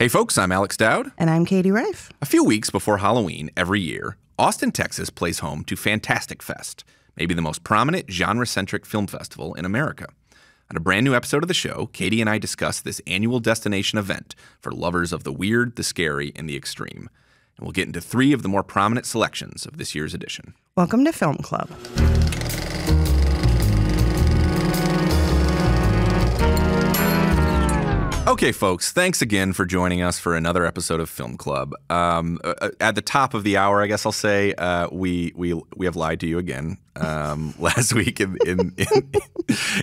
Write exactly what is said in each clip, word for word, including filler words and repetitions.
Hey folks, I'm Alex Dowd. And I'm Katie Reif. A few weeks before Halloween every year, Austin, Texas plays home to Fantastic Fest, maybe the most prominent genre-centric film festival in America. On a brand new episode of the show, Katie and I discuss this annual destination event for lovers of the weird, the scary, and the extreme. And we'll get into three of the more prominent selections of this year's edition. Welcome to Film Club. Okay, folks, thanks again for joining us for another episode of Film Club. Um, at the top of the hour, I guess I'll say, uh, we we we have lied to you again. Um, last week in in, in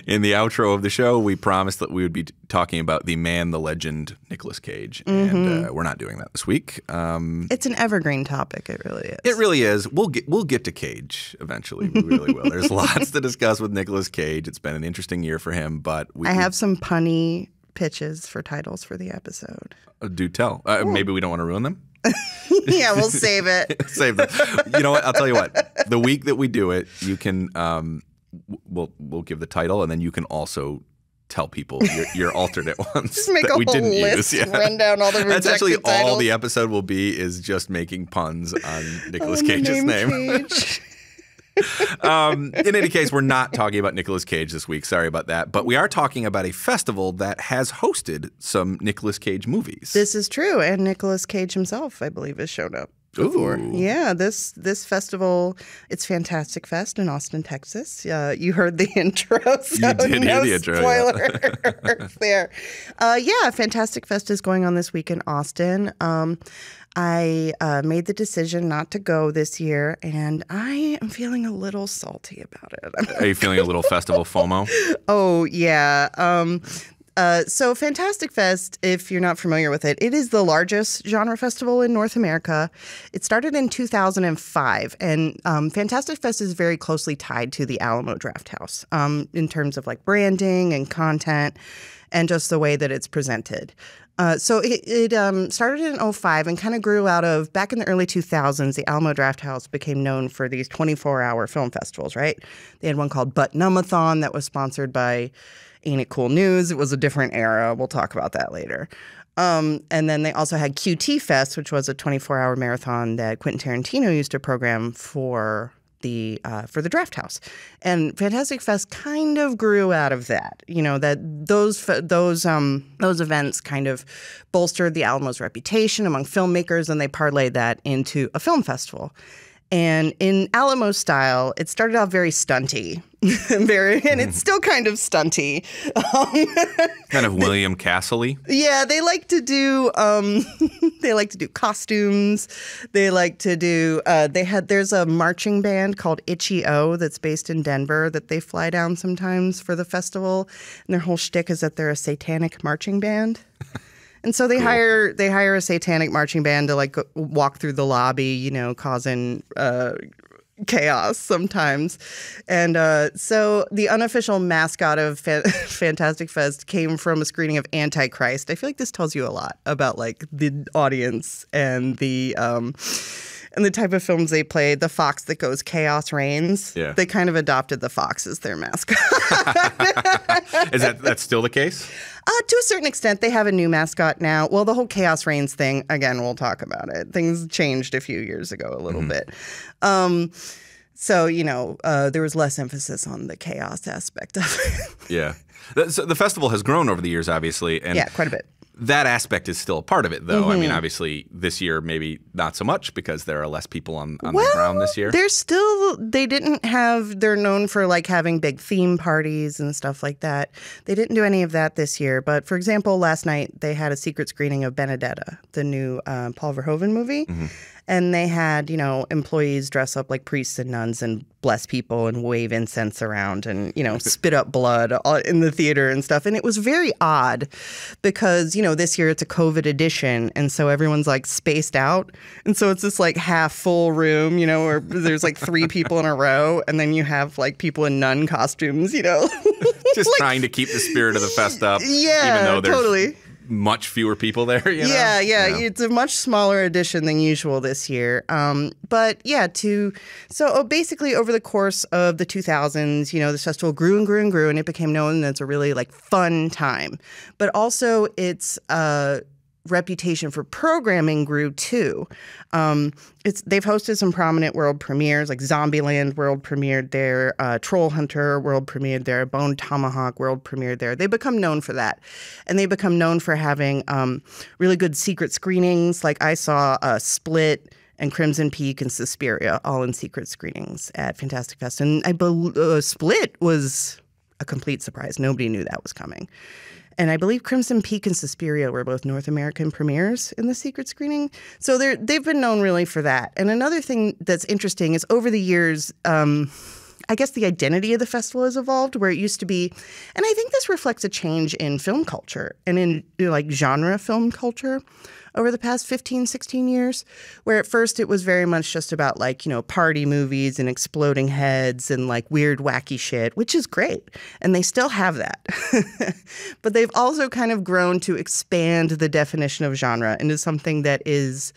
in the outro of the show, we promised that we would be talking about the man, the legend, Nicolas Cage, mm-hmm. and uh, we're not doing that this week. Um, it's an evergreen topic. It really is. It really is. We'll get we'll get to Cage eventually. We really will. There's lots to discuss with Nicolas Cage. It's been an interesting year for him, but we, I have some punny pitches for titles for the episode. Do tell. Uh, maybe we don't want to ruin them. Yeah, we'll save it. Save them. You know what? I'll tell you what. The week that we do it, you can um, we'll we'll give the title, and then you can also tell people your, your alternate ones. Just make that a we whole didn't list, use. Yeah. Run down all the rejected That's actually titles. All the episode will be is just making puns on Nicolas on Cage's name. name. Cage. um, in any case, we're not talking about Nicolas Cage this week. Sorry about that. But we are talking about a festival that has hosted some Nicolas Cage movies. This is true. And Nicolas Cage himself, I believe, has shown up before. Ooh. Yeah, this this festival, it's Fantastic Fest in Austin, Texas. Uh, you heard the intro. So you did no hear the intro. Spoiler yeah. there. Uh, yeah, Fantastic Fest is going on this week in Austin. Um I uh, made the decision not to go this year, and I am feeling a little salty about it. Are you feeling a little festival FOMO? Oh, yeah. Um, uh, so Fantastic Fest, if you're not familiar with it, it is the largest genre festival in North America. It started in two thousand five, and um, Fantastic Fest is very closely tied to the Alamo Drafthouse um, in terms of like branding and content and just the way that it's presented. Uh, so it, it um, started in oh five and kind of grew out of, back in the early two thousands, the Alamo Drafthouse became known for these twenty-four hour film festivals, right? They had one called Butt Numathon that was sponsored by Ain't It Cool News. It was a different era. We'll talk about that later. Um, and then they also had Q T Fest, which was a twenty-four hour marathon that Quentin Tarantino used to program for the uh, for the Draft House, and Fantastic Fest kind of grew out of that. You know that those those um, those events kind of bolstered the Alamo's reputation among filmmakers, and they parlayed that into a film festival. And in Alamo style, it started out very stunty, very, and it's still kind of stunty. Um, kind of William Castle-y. Yeah, they like to do, um, they like to do costumes. They like to do. Uh, they had there's a marching band called Itchy-O that's based in Denver that they fly down sometimes for the festival, and their whole shtick is that they're a satanic marching band. And so they cool. hire they hire a satanic marching band to like go, walk through the lobby, you know, causing uh, chaos sometimes. And uh, so the unofficial mascot of Fan Fantastic Fest came from a screening of Antichrist. I feel like this tells you a lot about like the audience and the um, and the type of films they played. The fox that goes chaos reigns. Yeah. They kind of adopted the fox as their mascot. Is that that's still the case? Uh, to a certain extent, they have a new mascot now. Well, the whole Chaos Reigns thing, again, we'll talk about it. Things changed a few years ago a little mm-hmm. bit. Um, so, you know, uh, there was less emphasis on the chaos aspect of it. Yeah. The, so the festival has grown over the years, obviously. And yeah, quite a bit. That aspect is still a part of it, though. Mm-hmm. I mean, obviously, this year, maybe not so much because there are less people on, on well, the ground this year. They're still, they didn't have, they're known for like having big theme parties and stuff like that. They didn't do any of that this year. But for example, last night, they had a secret screening of Benedetta, the new uh, Paul Verhoeven movie. Mm-hmm. And they had, you know, employees dress up like priests and nuns and bless people and wave incense around and, you know, spit up blood in the theater and stuff. And it was very odd because, you know, this year it's a COVID edition. And so everyone's like spaced out. And so it's this like half full room, you know, where there's like three people in a row. And then you have like people in nun costumes, you know. Just like, trying to keep the spirit of the fest up. Yeah, even though there's totally. Much fewer people there, you know? Yeah, yeah, yeah. It's a much smaller edition than usual this year. Um, but yeah, to so oh, basically over the course of the two thousands, you know, this festival grew and grew and grew, and it became known as a really like fun time. But also, it's uh, reputation for programming grew too. Um, it's they've hosted some prominent world premieres, like Zombieland world premiered there, uh, Troll Hunter world premiered there, Bone Tomahawk world premiered there. They become known for that, and they become known for having um, really good secret screenings. Like I saw uh, Split and Crimson Peak and Suspiria all in secret screenings at Fantastic Fest, and I believe uh, Split was a complete surprise. Nobody knew that was coming. And I believe Crimson Peak and Suspiria were both North American premieres in the secret screening. So they're, they've been known really for that. And another thing that's interesting is over the years, um, I guess the identity of the festival has evolved, where it used to be, and I think this reflects a change in film culture and in, you know, like genre film culture over the past fifteen, sixteen years, where at first it was very much just about like, you know, party movies and exploding heads and like weird, wacky shit, which is great. And they still have that. But they've also kind of grown to expand the definition of genre into something that is,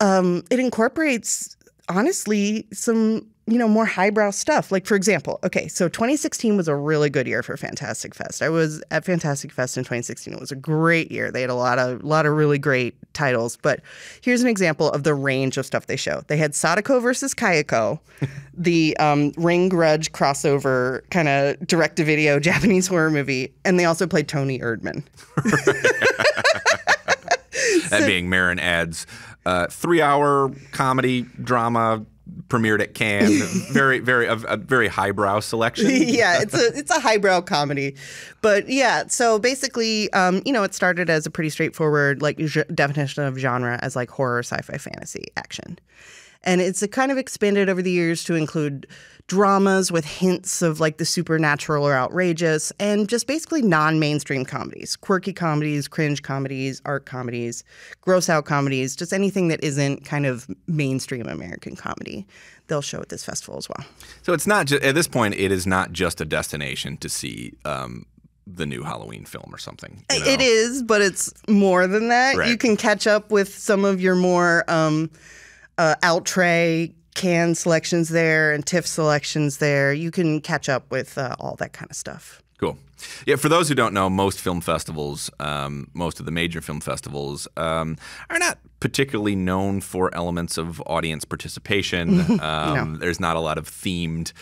um, it incorporates, honestly, some, you know, more highbrow stuff. Like, for example, okay, so twenty sixteen was a really good year for Fantastic Fest. I was at Fantastic Fest in twenty sixteen. It was a great year. They had a lot of lot of really great titles. But here's an example of the range of stuff they show. They had Sadako versus Kayako, the um, Ring Grudge crossover kind of direct-to-video Japanese horror movie, and they also played Tony Erdman. That so, being Marin Ad's uh, three-hour comedy drama premiered at Cannes, very, very, a, a very highbrow selection. Yeah, it's a it's a highbrow comedy, but yeah. So basically, um, you know, it started as a pretty straightforward like definition of genre as like horror, sci-fi, fantasy, action, and it's a kind of expanded over the years to include dramas with hints of like the supernatural or outrageous, and just basically non-mainstream comedies, quirky comedies, cringe comedies, art comedies, gross out comedies, just anything that isn't kind of mainstream American comedy. They'll show at this festival as well. So it's not just, at this point, it is not just a destination to see um, the new Halloween film or something. You know? It is, but it's more than that. Right. You can catch up with some of your more um, uh, outre Cannes selections there and TIFF selections there. You can catch up with uh, all that kind of stuff. Cool. Yeah, for those who don't know, most film festivals, um, most of the major film festivals, um, are not particularly known for elements of audience participation. Um, no. There's not a lot of themed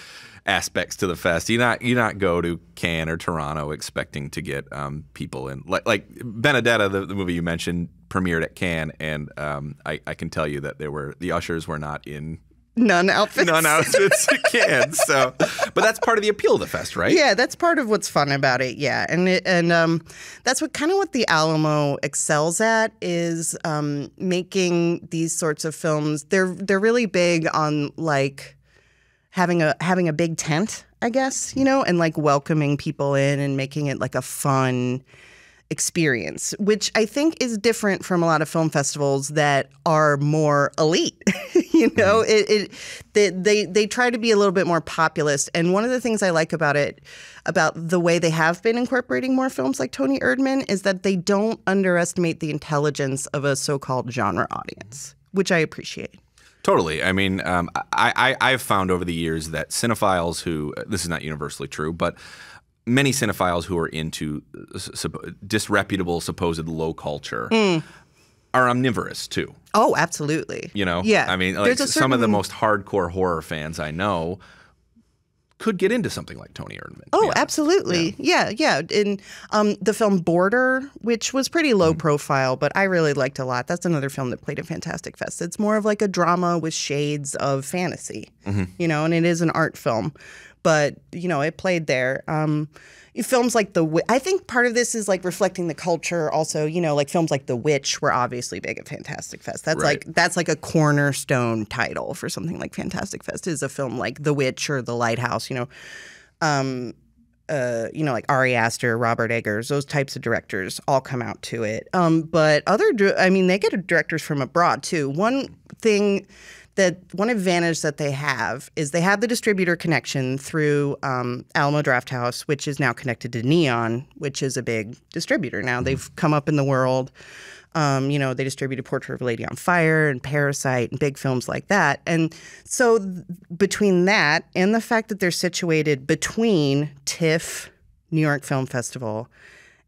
aspects to the fest. You not you not go to Cannes or Toronto expecting to get um, people in. Like, like Benedetta, the, the movie you mentioned, premiered at Cannes, and um, I, I can tell you that there were the ushers were not in None outfits. None outfits again. So, but that's part of the appeal of the fest, right? Yeah, that's part of what's fun about it. Yeah, and it, and um, that's what kind of what the Alamo excels at is um, making these sorts of films. They're they're really big on like having a having a big tent, I guess, you know, and like welcoming people in and making it like a fun experience, which I think is different from a lot of film festivals that are more elite. You know, mm-hmm. it, it they, they they try to be a little bit more populist. And one of the things I like about it, about the way they have been incorporating more films like Tony Erdman, is that they don't underestimate the intelligence of a so-called genre audience, which I appreciate. Totally. I mean, um, I, I I've found over the years that cinephiles who, this is not universally true, but many cinephiles who are into disreputable, supposed low culture mm. are omnivorous too. Oh, absolutely. You know, yeah. I mean, like, some certain... of the most hardcore horror fans I know could get into something like Tony Erdman. Oh, absolutely. Yeah, yeah. yeah. In um, the film Border, which was pretty low mm. profile, but I really liked a lot. That's another film that played at Fantastic Fest. It's more of like a drama with shades of fantasy, mm-hmm. you know, and it is an art film. But, you know, it played there. Um, films like The Witch, I think part of this is like reflecting the culture also, you know, like films like The Witch were obviously big at Fantastic Fest. That's right. like that's like a cornerstone title for something like Fantastic Fest is a film like The Witch or The Lighthouse, you know. Um, uh, you know, like Ari Aster, Robert Eggers, those types of directors all come out to it. Um, but other, I mean, they get directors from abroad too. One thing... that one advantage that they have is they have the distributor connection through um, Alamo Drafthouse, which is now connected to Neon, which is a big distributor now. Mm-hmm. They've come up in the world. Um, you know, they distributed Portrait of a Lady on Fire and Parasite and big films like that. And so th between that and the fact that they're situated between TIFF, New York Film Festival,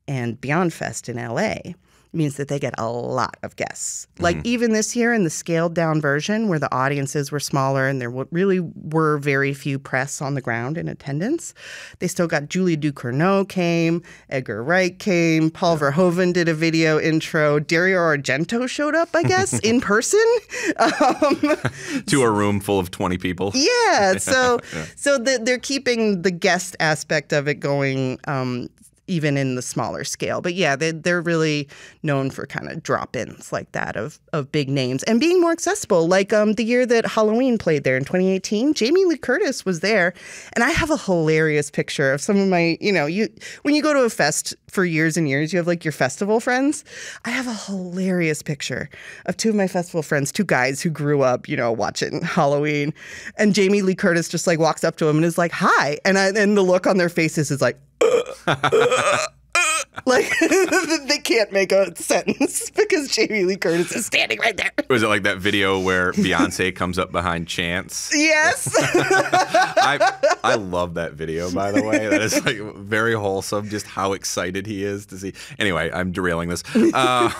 and Beyond Fest in L A, means that they get a lot of guests. Mm-hmm. Like even this year in the scaled down version where the audiences were smaller and there really were very few press on the ground in attendance, they still got Julie Ducournau came, Edgar Wright came, Paul Verhoeven did a video intro, Dario Argento showed up, I guess, in person. Um, to a room full of twenty people. Yeah, so yeah. so the, they're keeping the guest aspect of it going um, even in the smaller scale. But yeah, they, they're really known for kind of drop-ins like that of, of big names and being more accessible. Like um, the year that Halloween played there in twenty eighteen, Jamie Lee Curtis was there. And I have a hilarious picture of some of my, you know, you when you go to a fest for years and years, you have like your festival friends. I have a hilarious picture of two of my festival friends, two guys who grew up, you know, watching Halloween. And Jamie Lee Curtis just like walks up to him and is like, hi. And, I, and the look on their faces is like, uh, uh, uh. Like they can't make a sentence because Jamie Lee Curtis is standing right there. Was it like that video where Beyonce comes up behind Chance? Yes. I, I love that video, by the way. That is like very wholesome, just how excited he is to see. Anyway, I'm derailing this. Um,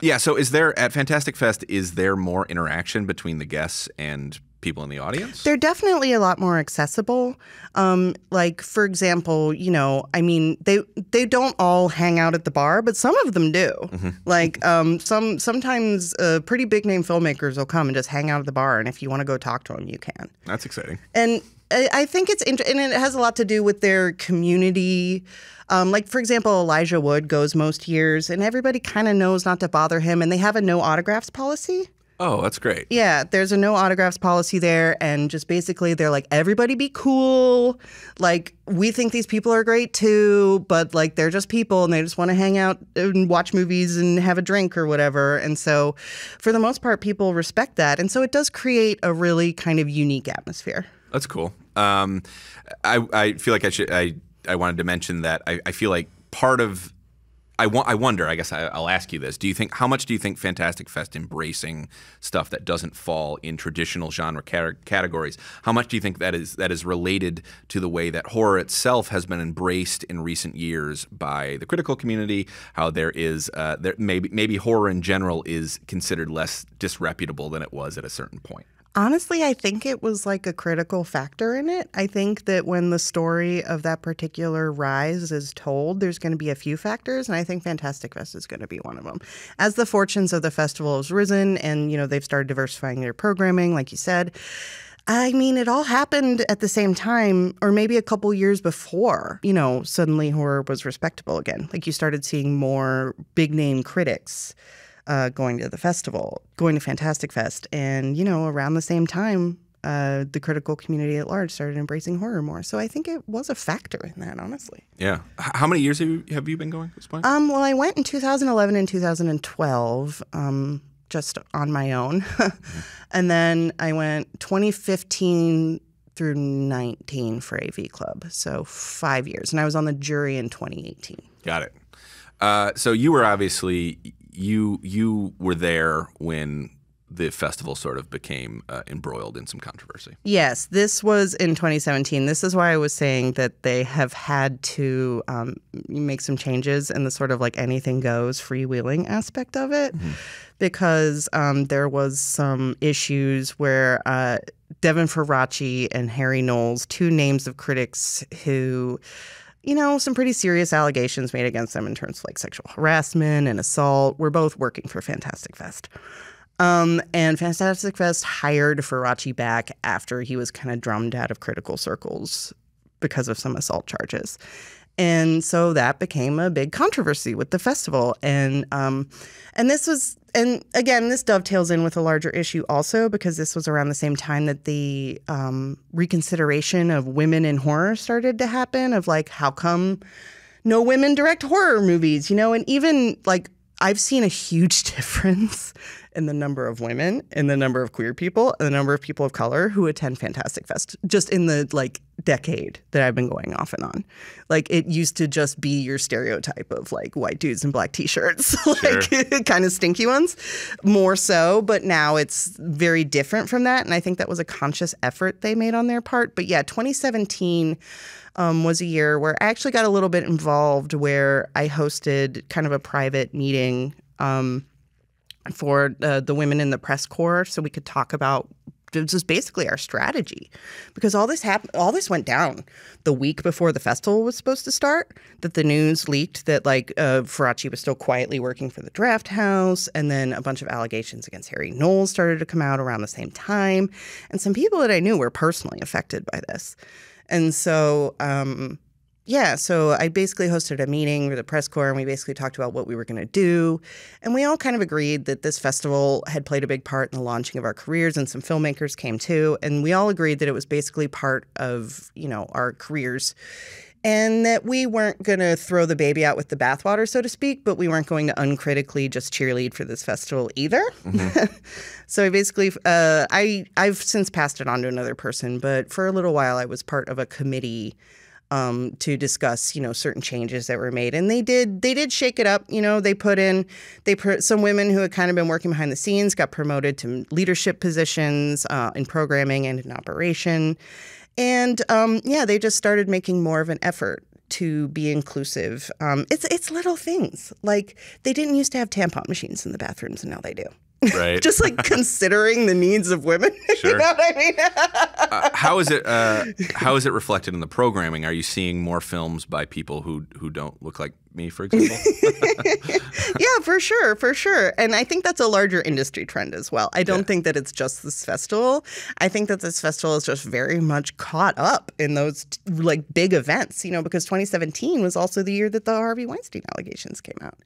yeah, so is there, at Fantastic Fest, is there more interaction between the guests and people in the audience? They're definitely a lot more accessible. Um, like, for example, you know, I mean, they they don't all hang out at the bar, but some of them do. Mm-hmm. Like, um, some sometimes uh, pretty big name filmmakers will come and just hang out at the bar, and if you want to go talk to them, you can. That's exciting. And I, I think it's interesting, and it has a lot to do with their community. Um, like, for example, Elijah Wood goes most years, and everybody kind of knows not to bother him, and they have a no autographs policy. Oh, that's great. Yeah, there's a no autographs policy there, and just basically they're like, everybody be cool. Like, we think these people are great too, but like they're just people and they just want to hang out and watch movies and have a drink or whatever. And so for the most part, people respect that. And so it does create a really kind of unique atmosphere. That's cool. Um, I, I feel like I should, I, I wanted to mention that I, I feel like part of I, I wonder, I guess I, I'll ask you this. Do you think, how much do you think Fantastic Fest embracing stuff that doesn't fall in traditional genre categories, how much do you think that is that is related to the way that horror itself has been embraced in recent years by the critical community, how there is, uh, there, maybe, maybe horror in general is considered less disreputable than it was at a certain point? Honestly, I think it was like a critical factor in it. I think that when the story of that particular rise is told, there's going to be a few factors, and I think Fantastic Fest is going to be one of them. As the fortunes of the festival has risen and, you know, they've started diversifying their programming, like you said, I mean, it all happened at the same time, or maybe a couple years before, you know, suddenly horror was respectable again. Like, you started seeing more big-name critics Uh, going to the festival, going to Fantastic Fest. And, you know, around the same time, uh, the critical community at large started embracing horror more. So I think it was a factor in that, honestly. Yeah. How many years have you, have you been going at this point? Um, well, I went in two thousand eleven and two thousand twelve, um, just on my own. And then I went twenty fifteen through nineteen for A V Club, so five years. And I was on the jury in twenty eighteen. Got it. Uh, so you were obviously... You you were there when the festival sort of became uh, embroiled in some controversy. Yes, this was in twenty seventeen. This is why I was saying that they have had to um, make some changes in the sort of like anything goes freewheeling aspect of it, mm-hmm. because um, there was some issues where uh, Devin Faraci and Harry Knowles, two names of critics who... you know, some pretty serious allegations made against them in terms of like sexual harassment and assault. We're both working for Fantastic Fest. Um, and Fantastic Fest hired Faraci back after he was kind of drummed out of critical circles because of some assault charges. And so that became a big controversy with the festival. And um, and this was, and again, this dovetails in with a larger issue also, because this was around the same time that the um, reconsideration of women in horror started to happen, of like, how come no women direct horror movies, you know? And even like, I've seen a huge difference in the number of women, in the number of queer people, and the number of people of color who attend Fantastic Fest, just in the like decade that I've been going off and on. Like, it used to just be your stereotype of like white dudes in black t-shirts, like sure. kind of stinky ones, more so. But now it's very different from that. And I think that was a conscious effort they made on their part. But yeah, twenty seventeen Um, was a year where I actually got a little bit involved, where I hosted kind of a private meeting um, for uh, the women in the press corps, so we could talk about just basically our strategy, because all this happened, all this went down the week before the festival was supposed to start. That the news leaked that like uh, Faraci was still quietly working for the Draft House, and then a bunch of allegations against Harry Knowles started to come out around the same time, and some people that I knew were personally affected by this. And so, um, yeah, so I basically hosted a meeting with the press corps, and we basically talked about what we were going to do. And we all kind of agreed that this festival had played a big part in the launching of our careers, and some filmmakers came too. And we all agreed that it was basically part of, you know, our careers, and that we weren't going to throw the baby out with the bathwater, so to speak, but we weren't going to uncritically just cheerlead for this festival either. Mm-hmm. So I basically, uh, I, I've since passed it on to another person, but for a little while I was part of a committee um, to discuss, you know, certain changes that were made. And they did, they did shake it up. You know, they put in, they put some women who had kind of been working behind the scenes, got promoted to leadership positions uh, in programming and in operation. And um, yeah, they just started making more of an effort to be inclusive. Um, it's it's little things, like they didn't used to have tampon machines in the bathrooms, and now they do. Right. Just like considering the needs of women. Sure. You know what I mean? uh, how is it? Uh, how is it reflected in the programming? Are you seeing more films by people who who don't look like me, for example? Yeah, for sure, for sure. And I think that's a larger industry trend as well. I don't yeah. think that it's just this festival. I think that this festival is just very much caught up in those like big events, you know, because twenty seventeen was also the year that the Harvey Weinstein allegations came out.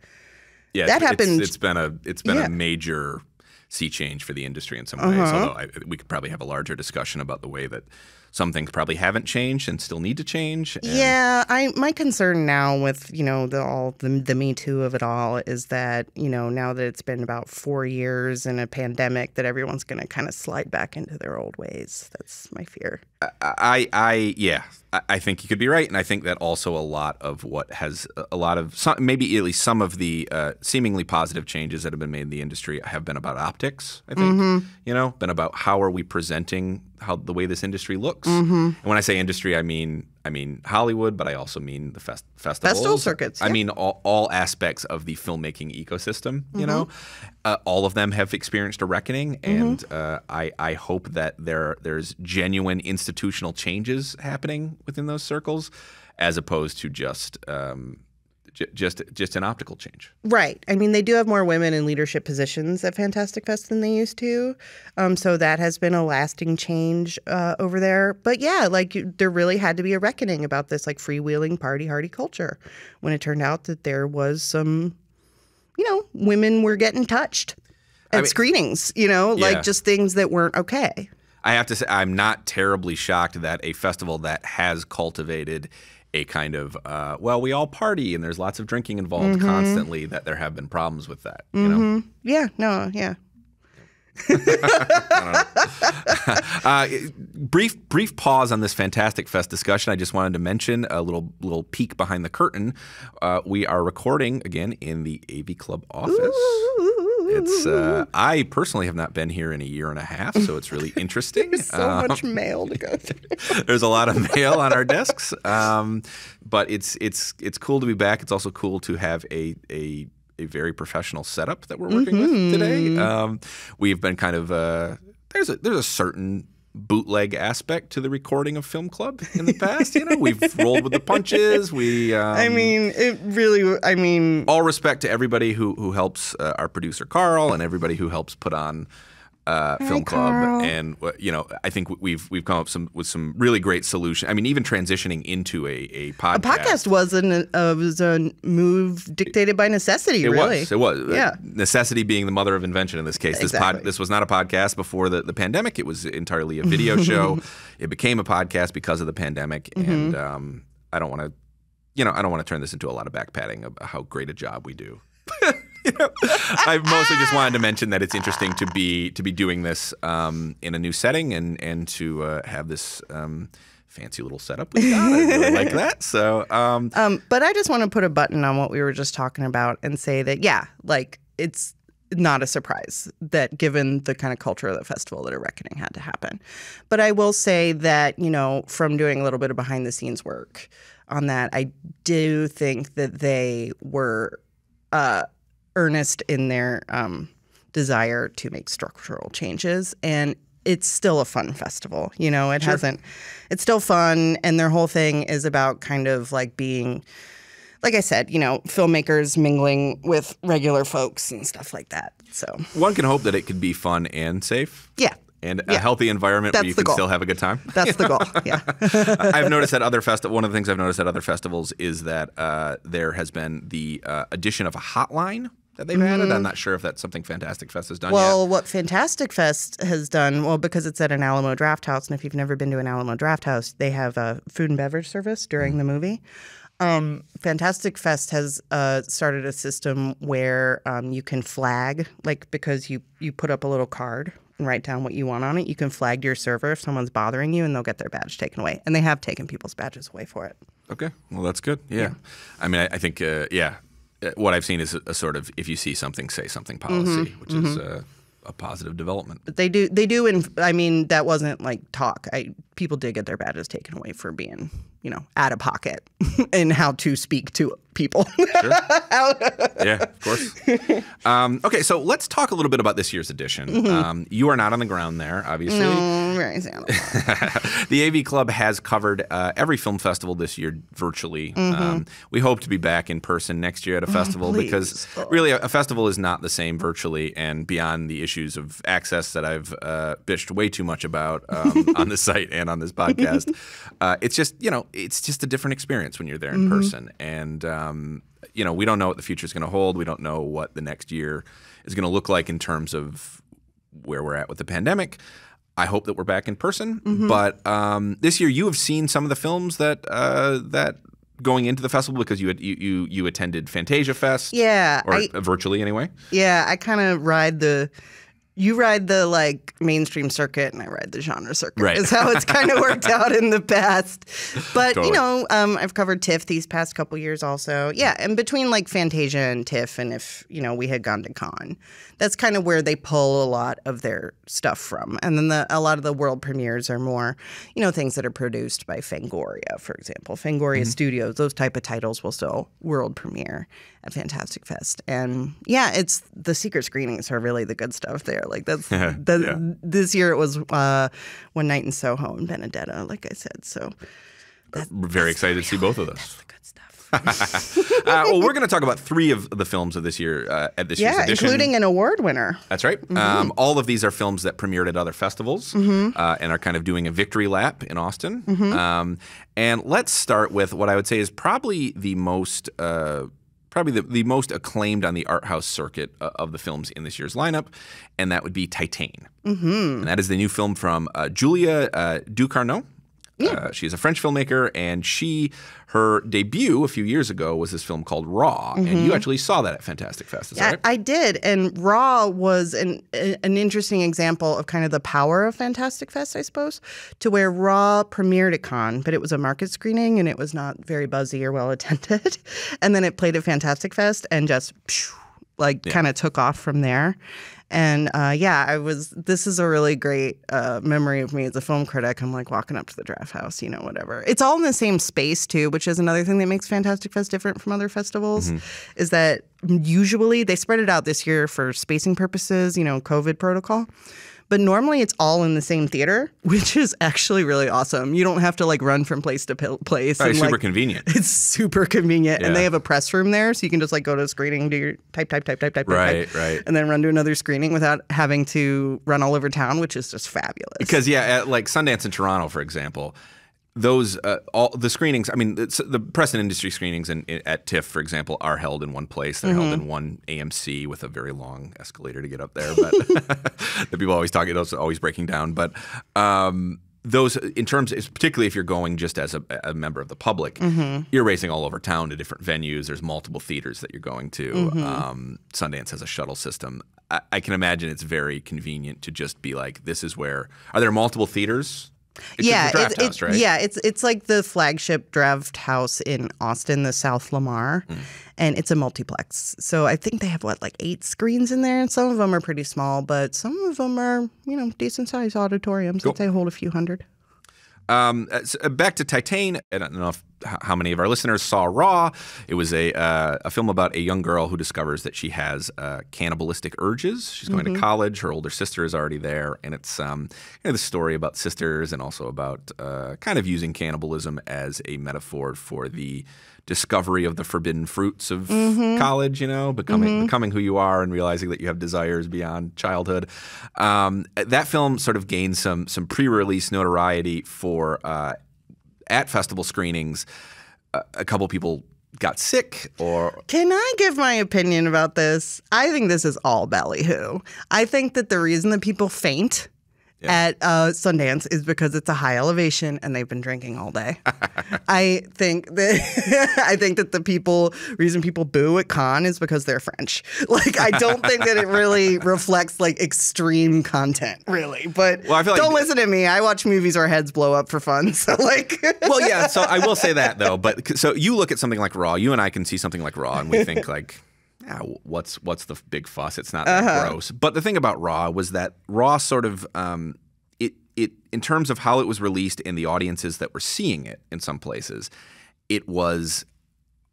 Yeah, that it's, happened. It's, it's been a it's been yeah. a major sea change for the industry in some ways. Uh-huh. Although I, we could probably have a larger discussion about the way that some things probably haven't changed and still need to change. And yeah, I my concern now with you know the all the, the Me Too of it all is that you know now that it's been about four years in a pandemic, that everyone's going to kind of slide back into their old ways. That's my fear. I I, I yeah. I think you could be right, and I think that also a lot of what has a lot of some, maybe at least some of the uh, seemingly positive changes that have been made in the industry have been about optics. I think mm-hmm. you know, been about how are we presenting how the way this industry looks. Mm-hmm. And when I say industry, I mean I mean Hollywood, but I also mean the fest festivals, festival circuits. Yeah. I mean all, all aspects of the filmmaking ecosystem. You mm-hmm. know, uh, all of them have experienced a reckoning, mm-hmm. and uh, I I hope that there there's genuine institutional changes happening within those circles, as opposed to just um, j just just an optical change. Right. I mean, they do have more women in leadership positions at Fantastic Fest than they used to, um, so that has been a lasting change uh, over there. But yeah, like you, there really had to be a reckoning about this like freewheeling party hardy culture, when it turned out that there was some, you know, women were getting touched at I mean, screenings. You know, yeah. like just things that weren't okay. I have to say, I'm not terribly shocked that a festival that has cultivated a kind of, uh, well, we all party and there's lots of drinking involved mm-hmm. constantly, that there have been problems with that, you mm-hmm. know? Yeah, no, yeah. I don't know. uh, brief, brief pause on this Fantastic Fest discussion. I just wanted to mention a little, little peek behind the curtain. Uh, we are recording, again, in the A V Club office. Ooh. It's. Uh, I personally have not been here in a year and a half, so it's really interesting. There's so um, much mail to go through. There's a lot of mail on our desks, um, but it's it's it's cool to be back. It's also cool to have a a, a very professional setup that we're working mm-hmm. with today. Um, we've been kind of uh, there's a there's a certain bootleg aspect to the recording of Film Club in the past. You know, we've rolled with the punches. We, um, I mean, it really, I mean, all respect to everybody who who helps uh, our producer Carl and everybody who helps put on uh, Film Club. Carl. And you know, I think we've we've come up some with some really great solutions. I mean, even transitioning into a a podcast. A podcast wasn't uh, was a move dictated by necessity. It really, was, it was. Yeah, necessity being the mother of invention in this case. Exactly. This pod, this was not a podcast before the the pandemic. It was entirely a video show. It became a podcast because of the pandemic, mm-hmm. and um, I don't want to, you know, I don't want to turn this into a lot of backpatting of how great a job we do. You know? I mostly just wanted to mention that it's interesting to be to be doing this um, in a new setting and and to uh, have this um, fancy little setup we've got. I really like that. So, um, um, but I just want to put a button on what we were just talking about and say that yeah, like it's not a surprise that given the kind of culture of the festival that A Reckoning had to happen. But I will say that, you know, from doing a little bit of behind the scenes work on that, I do think that they were uh, earnest in their um, desire to make structural changes. And it's still a fun festival, you know, it sure. hasn't, it's still fun. And their whole thing is about kind of like being, like I said, you know, filmmakers mingling with regular folks and stuff like that. So one can hope that it could be fun and safe. Yeah. And yeah. a healthy environment That's where you can goal. still have a good time. That's the goal, yeah. I've noticed at other festivals, one of the things I've noticed at other festivals is that uh, there has been the uh, addition of a hotline that they've mm-hmm. added. I'm not sure if that's something Fantastic Fest has done well, yet. Well, what Fantastic Fest has done, well, because it's at an Alamo Drafthouse, and if you've never been to an Alamo Drafthouse, they have a food and beverage service during mm-hmm. the movie. Um, Fantastic Fest has uh, started a system where um, you can flag, like because you, you put up a little card and write down what you want on it. You can flag to your server if someone's bothering you, and they'll get their badge taken away. And they have taken people's badges away for it. Okay. Well, that's good. Yeah. yeah. I mean, I, I think, uh, yeah, what I've seen is a, a sort of if you see something, say something policy, mm-hmm. which mm-hmm. is uh, a positive development. But they do, they do, in, I mean, that wasn't like talk. I, people did get their badges taken away for being, you know, out of pocket in how to speak to people. Sure. Yeah, of course. Um, okay, so let's talk a little bit about this year's edition. Mm-hmm. um, you are not on the ground there, obviously. No, very sad. The A V Club has covered uh, every film festival this year virtually. Mm-hmm. um, we hope to be back in person next year at a festival oh, because really a, a festival is not the same virtually, and beyond the issues of access that I've uh, bitched way too much about um, on the site and on this podcast, uh, it's just, you know, it's just a different experience when you're there in mm-hmm. person. And, um, you know, we don't know what the future is going to hold. We don't know what the next year is going to look like in terms of where we're at with the pandemic. I hope that we're back in person. Mm-hmm. But um, this year you have seen some of the films that uh, that going into the festival because you had, you, you, you attended Fantasia Fest. Yeah. Or I, virtually anyway. Yeah, I kind of ride the... You ride the, like, mainstream circuit, and I ride the genre circuit. Right. Is how it's kind of worked out in the past. But, totally. you know, um, I've covered TIFF these past couple years also. Yeah, and between, like, Fantasia and TIFF, and if, you know, we had gone to Cannes, that's kind of where they pull a lot of their stuff from. And then the, a lot of the world premieres are more, you know, things that are produced by Fangoria, for example. Fangoria mm-hmm. Studios, those type of titles will still world premiere at Fantastic Fest. And, yeah, it's the secret screenings are really the good stuff there. Like that's the, yeah. this year it was uh, One Night in Soho and Benedetta, like I said. So that, very excited to see both of those. That's the good stuff. uh, well, we're going to talk about three of the films of this year uh, at this yeah, year's edition, including an award winner. That's right. Mm-hmm. um, all of these are films that premiered at other festivals mm-hmm. uh, and are kind of doing a victory lap in Austin. Mm-hmm. um, and let's start with what I would say is probably the most. Uh, Probably the, the most acclaimed on the art house circuit uh, of the films in this year's lineup, and that would be Titane. Mm-hmm. And that is the new film from uh, Julie uh, Ducournau. Yeah. Uh, she's a French filmmaker, and she her debut a few years ago was this film called Raw, mm-hmm. and you actually saw that at Fantastic Fest, is that right? I did, and Raw was an an interesting example of kind of the power of Fantastic Fest, I suppose, to where Raw premiered at Cannes, but it was a market screening, and it was not very buzzy or well attended, and then it played at Fantastic Fest and just phew, like yeah. kind of took off from there. And uh, yeah, I was. This is a really great uh, memory of me as a film critic. I'm like walking up to the draft house, you know, whatever. It's all in the same space too, which is another thing that makes Fantastic Fest different from other festivals. Mm-hmm. Is that usually they spread it out this year for spacing purposes, you know, COVID protocol. But normally it's all in the same theater, which is actually really awesome. You don't have to like run from place to place. Right, and, super like, convenient. It's super convenient. Yeah. And they have a press room there, so you can just like go to a screening, do your type, type, type, type, type, right, type, right. and then run to another screening without having to run all over town, which is just fabulous. Because yeah, at like Sundance in Toronto, for example, those uh, all the screenings. I mean, it's, the press and industry screenings in, in, at TIFF, for example, are held in one place. They're mm-hmm. held in one A M C with a very long escalator to get up there. But the people always talking, those always breaking down. But um, those, in terms, particularly if you're going just as a, a member of the public, mm-hmm. you're racing all over town to different venues. There's multiple theaters that you're going to. Mm-hmm. um, Sundance has a shuttle system. I, I can imagine it's very convenient to just be like, this is where – are there multiple theaters? It's yeah, the draft it, house, it, right? yeah, it's it's like the flagship draft house in Austin, the South Lamar, mm. and it's a multiplex. So I think they have what, like eight screens in there, and some of them are pretty small, but some of them are, you know, decent sized auditoriums. Cool. That they hold a few hundred. Um, so back to Titane. I don't know if, how many of our listeners saw Raw. It was a uh, a film about a young girl who discovers that she has uh, cannibalistic urges. She's going mm-hmm. to college. Her older sister is already there, and it's um, you know, the story about sisters and also about uh, kind of using cannibalism as a metaphor for the discovery of the forbidden fruits of mm-hmm. college. You know, becoming mm-hmm. becoming who you are and realizing that you have desires beyond childhood. Um, that film sort of gained some some pre-release notoriety for. Uh, At festival screenings, uh, a couple people got sick or... Can I give my opinion about this? I think this is all ballyhoo. I think that the reason that people faint yeah. at uh, Sundance is because it's a high elevation and they've been drinking all day. I think that I think that the people reason people boo at Cannes is because they're French. Like, I don't think that it really reflects like extreme content, really. But well, I feel like don't listen to me. I watch movies where heads blow up for fun. So like, well, yeah. So I will say that though. But so you look at something like Raw. You and I can see something like Raw, and we think like. Yeah, what's what's the big fuss? It's not that uh-huh. gross. But the thing about Raw was that Raw sort of um, it it in terms of how it was released and the audiences that were seeing it in some places, it was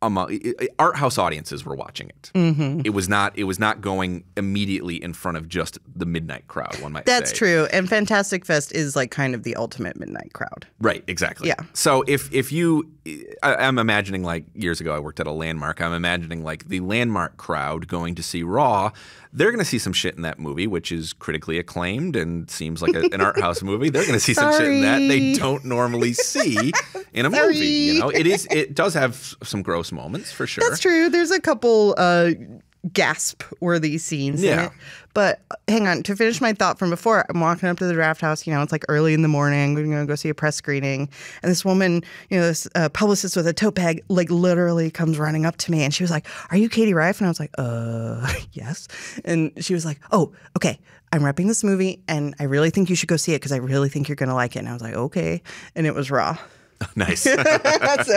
among it, art house audiences were watching it. Mm-hmm. It was not it was not going immediately in front of just the midnight crowd. One might That's say. true. And Fantastic Fest is like kind of the ultimate midnight crowd. Right. Exactly. Yeah. So if if you I, I'm imagining like years ago I worked at a Landmark. I'm imagining like the Landmark crowd going to see Raw. They're going to see some shit in that movie, which is critically acclaimed and seems like a, an art house movie. They're going to see Sorry. some shit in that they don't normally see in a Sorry. movie. You know, it is it does have some gross moments for sure. That's true. There's a couple uh, gasp-worthy scenes yeah. in it. But hang on, to finish my thought from before, I'm walking up to the draft house, you know, it's like early in the morning, we're going to go see a press screening. And this woman, you know, this uh, publicist with a tote bag, like literally comes running up to me. And she was like, are you Katie Reif? And I was like, uh, yes. And she was like, oh, okay, I'm repping this movie and I really think you should go see it because I really think you're going to like it. And I was like, okay. And it was Raw. Nice. So that's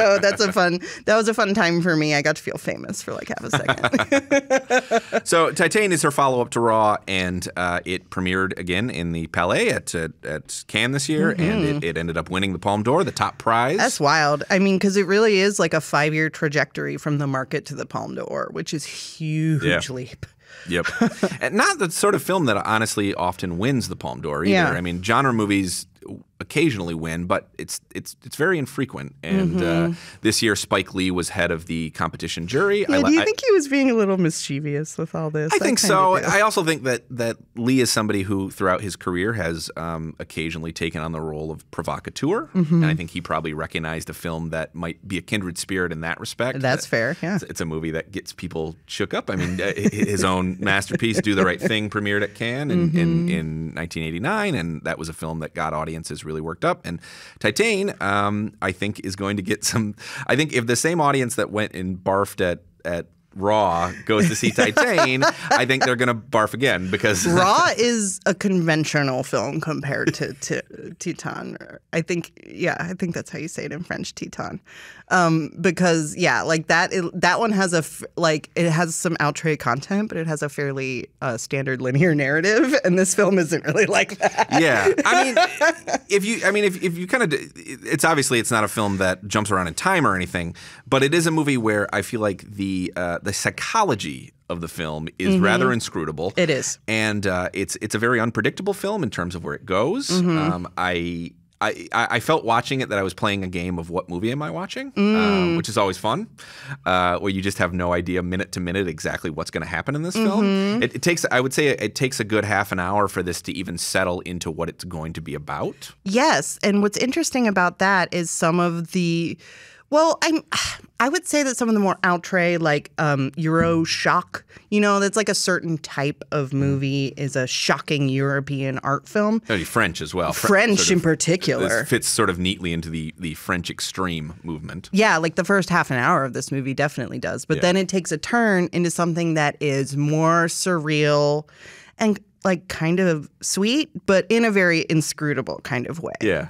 a fun, that was a fun time for me. I got to feel famous for like half a second. So Titane is her follow-up to Raw, and uh, it premiered again in the Palais at, at, at Cannes this year, mm-hmm. and it, it ended up winning the Palme d'Or, the top prize. That's wild. I mean, because it really is like a five-year trajectory from the market to the Palme d'Or, which is huge yeah. leap. Yep. And not the sort of film that honestly often wins the Palme d'Or either. Yeah. I mean, genre movies occasionally win, but it's it's it's very infrequent. And mm-hmm. uh, this year, Spike Lee was head of the competition jury. Yeah, I, do you I, think he was being a little mischievous with all this? I think so. I also think that that Lee is somebody who, throughout his career, has um, occasionally taken on the role of provocateur. Mm-hmm. And I think he probably recognized a film that might be a kindred spirit in that respect. That's that, fair. Yeah, it's, it's a movie that gets people shook up. I mean, his own masterpiece, "Do the Right Thing," premiered at Cannes in, mm-hmm. in, in nineteen eighty-nine, and that was a film that got audiences really worked up. And Titane, um, I think, is going to get some. I think if the same audience that went and barfed at at Raw goes to see Titane, I think they're going to barf again because Raw is a conventional film compared to, to Titane. I think, yeah, I think that's how you say it in French, Titane. Um, because yeah, like that it, that one has a f like it has some outre content, but it has a fairly uh, standard linear narrative, and this film isn't really like that. Yeah, I mean, if you, I mean, if if you kind of, it's obviously it's not a film that jumps around in time or anything, but it is a movie where I feel like the uh, the psychology of the film is mm-hmm. rather inscrutable. It is, and uh, it's it's a very unpredictable film in terms of where it goes. Mm-hmm. um, I, I I felt watching it that I was playing a game of what movie am I watching, mm. uh, which is always fun, uh, where you just have no idea minute to minute exactly what's going to happen in this mm-hmm. film. It, it takes, I would say, it, it takes a good half an hour for this to even settle into what it's going to be about. Yes, and what's interesting about that is some of the. Well, I'm, I would say that some of the more outre, like um, Euro shock, you know, that's like a certain type of movie is a shocking European art film. No, French as well. French sort of, in particular. It fits sort of neatly into the, the French extreme movement. Yeah, like the first half an hour of this movie definitely does. But yeah. then it takes a turn into something that is more surreal and like kind of sweet, but in a very inscrutable kind of way. Yeah.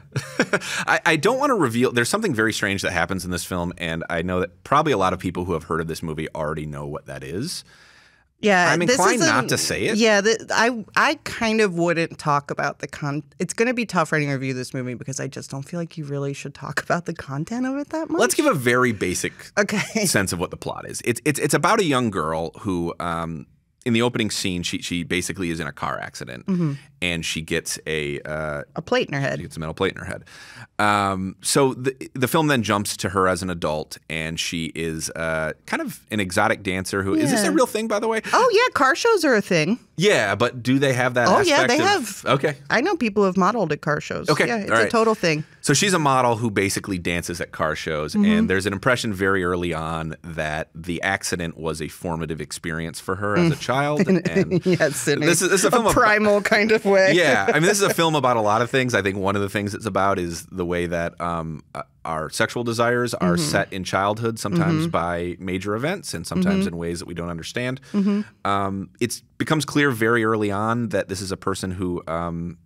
I, I don't want to reveal. There's something very strange that happens in this film, and I know that probably a lot of people who have heard of this movie already know what that is. Yeah. I'm inclined not to say it. Yeah. The, I, I kind of wouldn't talk about the con. It's going to be tough writing a review of this movie because I just don't feel like you really should talk about the content of it that much. Let's give a very basic okay. sense of what the plot is. It's, it's, it's about a young girl who um, – in the opening scene, she she basically is in a car accident, mm-hmm. and she gets a uh, a plate in her head. She gets a metal plate in her head. Um, so the the film then jumps to her as an adult, and she is uh, kind of an exotic dancer. Who yeah. is this a real thing, by the way? Oh yeah, car shows are a thing. Yeah, but do they have that? Oh aspect yeah, they of, have. Okay, I know people who have modeled at car shows. Okay, yeah, it's right. a total thing. So she's a model who basically dances at car shows, mm-hmm. and there's an impression very early on that the accident was a formative experience for her as mm. a child. Child and yes, in this, is, this is a, film a primal about, kind of way. Yeah, I mean, this is a film about a lot of things. I think one of the things it's about is the way that um, uh, our sexual desires are mm-hmm. set in childhood, sometimes mm-hmm. by major events, and sometimes mm-hmm. in ways that we don't understand. Mm-hmm. um, it becomes clear very early on that this is a person who um,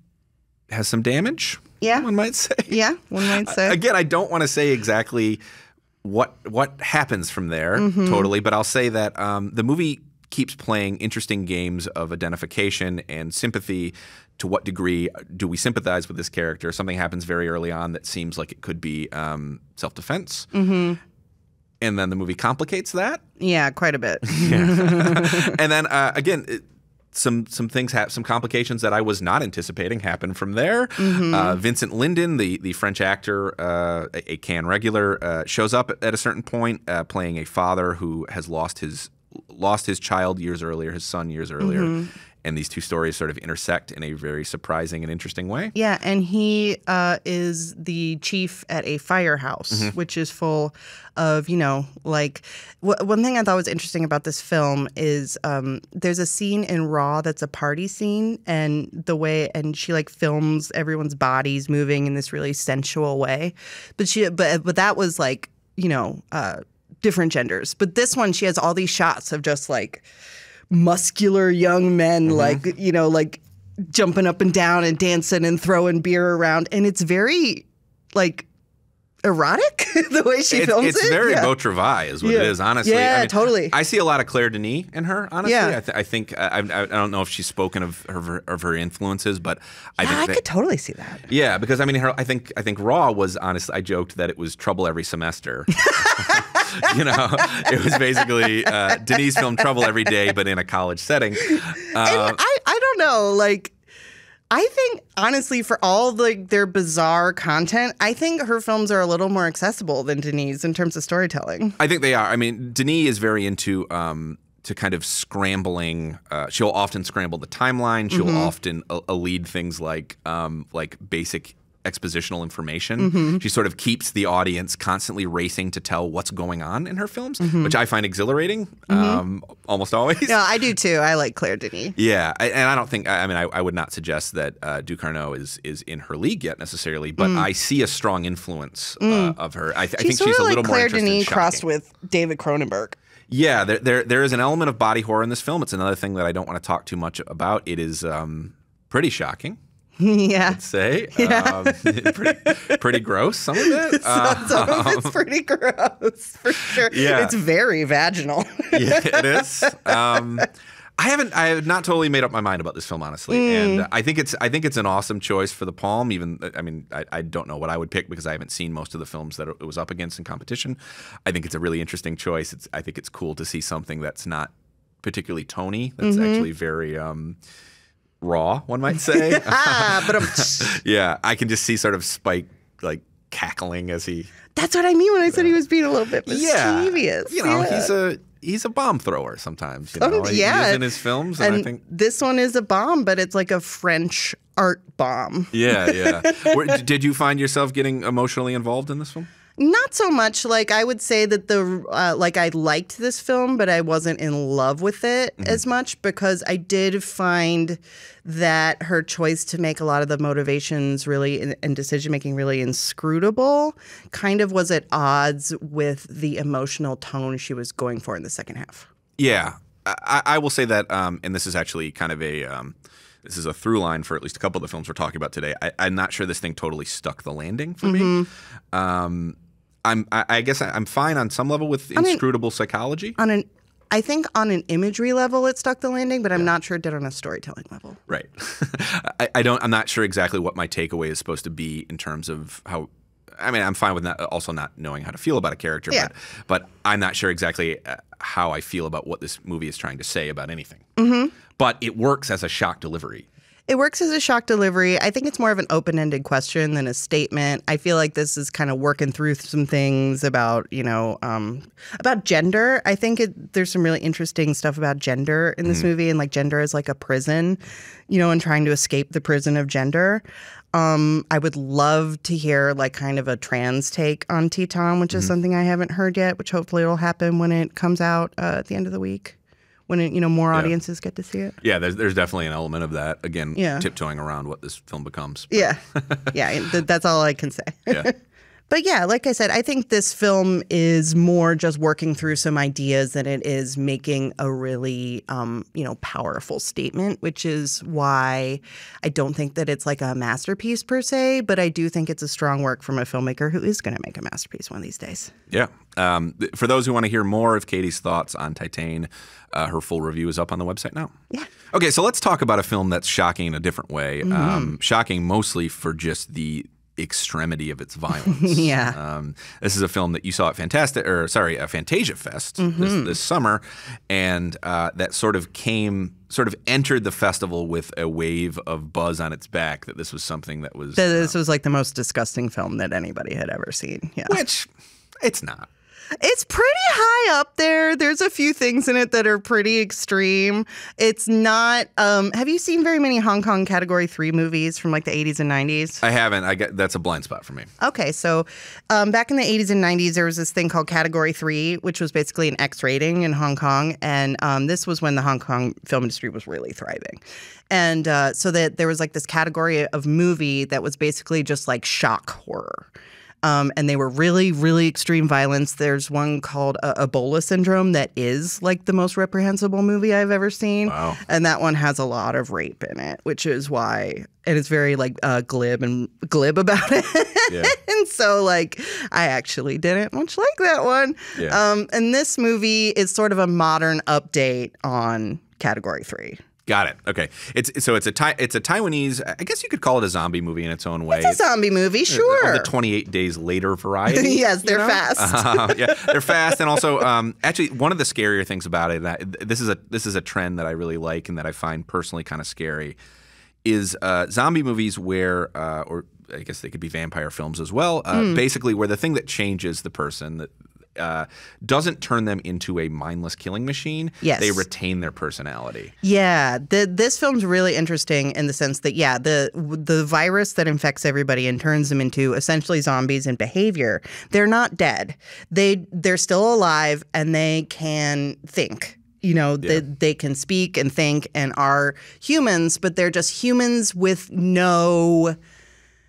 has some damage. Yeah, one might say. Yeah, one might say. Uh, again, I don't want to say exactly what what happens from there mm-hmm. totally, but I'll say that um, the movie keeps playing interesting games of identification and sympathy. To what degree do we sympathize with this character? Something happens very early on that seems like it could be um, self-defense. Mm-hmm. And then the movie complicates that. Yeah, quite a bit. yeah. And then, uh, again, it, some some things have some complications that I was not anticipating happen from there. Mm-hmm. uh, Vincent Lindon, the the French actor, uh, a, a Cannes regular, uh, shows up at, at a certain point uh, playing a father who has lost his lost his child years earlier, his son years earlier. Mm-hmm. And these two stories sort of intersect in a very surprising and interesting way. Yeah, and he uh, is the chief at a firehouse, mm-hmm. which is full of, you know, like – one thing I thought was interesting about this film is um, there's a scene in Raw that's a party scene, and the way – and she, like, films everyone's bodies moving in this really sensual way. But she – but but that was, like, you know uh, – different genders. But this one, she has all these shots of just like muscular young men, mm-hmm. like, you know, like jumping up and down and dancing and throwing beer around. And it's very like erotic the way she films it. It's it. very yeah. beau travail is what yeah. it is, honestly. Yeah, I mean, totally. I see a lot of Claire Denis in her, honestly. Yeah. I, th I think, I, I don't know if she's spoken of her, of her influences, but I yeah, think I that, could totally see that. Yeah, because I mean, her, I think I think Raw was, honestly, I joked that it was Trouble Every Semester. You know, it was basically uh, Denise filmed Trouble Every Day, but in a college setting. Uh, and I, I don't know, like, I think, honestly, for all the, their bizarre content, I think her films are a little more accessible than Denise in terms of storytelling. I think they are. I mean, Denise is very into um, to kind of scrambling. Uh, she'll often scramble the timeline. She'll mm-hmm. often uh, allude things like um, like basic expositional information. Mm-hmm. She sort of keeps the audience constantly racing to tell what's going on in her films, mm-hmm. which I find exhilarating mm-hmm. um, almost always. No, I do too. I like Claire Denis. Yeah, I, and I don't think, I mean, I, I would not suggest that uh, Ducournau is is in her league yet necessarily, but mm. I see a strong influence mm. uh, of her. I, th she's I think sort she's of a little like more Claire interested Denis in crossed with David Cronenberg. Yeah, there, there there is an element of body horror in this film. It's another thing that I don't want to talk too much about. It is um, pretty shocking. Yeah, I'd say yeah. um, pretty, pretty gross. Some of it, um, some of it's pretty gross for sure. Yeah. It's very vaginal. Yeah, it is. Um, I haven't, I have not totally made up my mind about this film, honestly, mm. and uh, I think it's, I think it's an awesome choice for the Palm. Even, I mean, I, I don't know what I would pick because I haven't seen most of the films that it was up against in competition. I think it's a really interesting choice. It's, I think it's cool to see something that's not particularly Tony. That's mm-hmm. actually very. Um, Raw, one might say. ah, but I'm yeah, I can just see sort of Spike like cackling as he. That's what I mean when I said he was being a little bit mischievous. Yeah, you know, yeah. he's a he's a bomb thrower sometimes. You know, oh, yeah, he is in his films, and, and I think this one is a bomb, but it's like a French art bomb. Yeah, yeah. Where, did you find yourself getting emotionally involved in this film? Not so much. Like, I would say that the, uh, like, I liked this film, but I wasn't in love with it mm-hmm. as much, because I did find that her choice to make a lot of the motivations really in, and decision-making really inscrutable kind of was at odds with the emotional tone she was going for in the second half. Yeah. I, I will say that, um, and this is actually kind of a, um, this is a through line for at least a couple of the films we're talking about today. I, I'm not sure this thing totally stuck the landing for mm-hmm. me. Um, I'm, I, I guess I, I'm fine on some level with on inscrutable an, psychology. On an, I think on an imagery level it stuck the landing, but I'm yeah. not sure it did on a storytelling level. Right. I, I don't, I'm not sure exactly what my takeaway is supposed to be in terms of how, I mean, I'm fine with not, also not knowing how to feel about a character, yeah. but, but I'm not sure exactly how I feel about what this movie is trying to say about anything. Mm-hmm. But it works as a shock delivery. It works as a shock delivery. I think it's more of an open-ended question than a statement. I feel like this is kind of working through some things about, you know, um, about gender. I think it, there's some really interesting stuff about gender in this mm-hmm. movie, and like gender is like a prison, you know, and trying to escape the prison of gender. Um, I would love to hear like kind of a trans take on Titane, which is mm-hmm. something I haven't heard yet, which hopefully will happen when it comes out uh, at the end of the week. When it, you know, more audiences yeah. get to see it. Yeah, there's there's definitely an element of that. Again, yeah. tiptoeing around what this film becomes. But. Yeah, yeah, th that's all I can say. Yeah. But yeah, like I said, I think this film is more just working through some ideas than it is making a really, um, you know, powerful statement, which is why I don't think that it's like a masterpiece per se, but I do think it's a strong work from a filmmaker who is going to make a masterpiece one of these days. Yeah. Um, th for those who want to hear more of Katie's thoughts on Titane, uh, her full review is up on the website now. Yeah. Okay, so let's talk about a film that's shocking in a different way. Mm-hmm. um, shocking mostly for just the extremity of its violence. Yeah. Um, this is a film that you saw at Fantastic, or sorry, a Fantasia Fest mm-hmm. this, this summer, and uh, that sort of came, sort of entered the festival with a wave of buzz on its back that this was something that was. That this um, was like the most disgusting film that anybody had ever seen. Yeah. Which, it's not. It's pretty high up there. There's a few things in it that are pretty extreme. It's not. Um, have you seen very many Hong Kong Category three movies from like the eighties and nineties? I haven't. I get, that's a blind spot for me. Okay, so um, back in the eighties and nineties, there was this thing called Category three, which was basically an X rating in Hong Kong, and um, this was when the Hong Kong film industry was really thriving. And uh, so that there was like this category of movie that was basically just like shock horror. Um, and they were really, really extreme violence. There's one called uh, Ebola Syndrome that is like the most reprehensible movie I've ever seen. Wow. And that one has a lot of rape in it, which is why, and it's very like uh, glib and glib about it. Yeah. And so like, I actually didn't much like that one. Yeah. Um, and this movie is sort of a modern update on Category three. Got it. Okay. It's so it's a Thai, it's a Taiwanese. I guess you could call it a zombie movie in its own way. It's a zombie movie, sure. The, the twenty-eight days later variety. Yes, they're you know? fast. Uh, yeah, they're fast, and also um, actually one of the scarier things about it. And I, this is a this is a trend that I really like and that I find personally kind of scary, is uh, zombie movies where uh, or I guess they could be vampire films as well. Uh, mm. Basically, where the thing that changes the person that. Uh, doesn't turn them into a mindless killing machine. Yes. They retain their personality. Yeah. The, this film's really interesting in the sense that, yeah, the the virus that infects everybody and turns them into essentially zombies in behavior, they're not dead. They, they're still alive and they can think. You know, yeah. they, they can speak and think and are humans, but they're just humans with no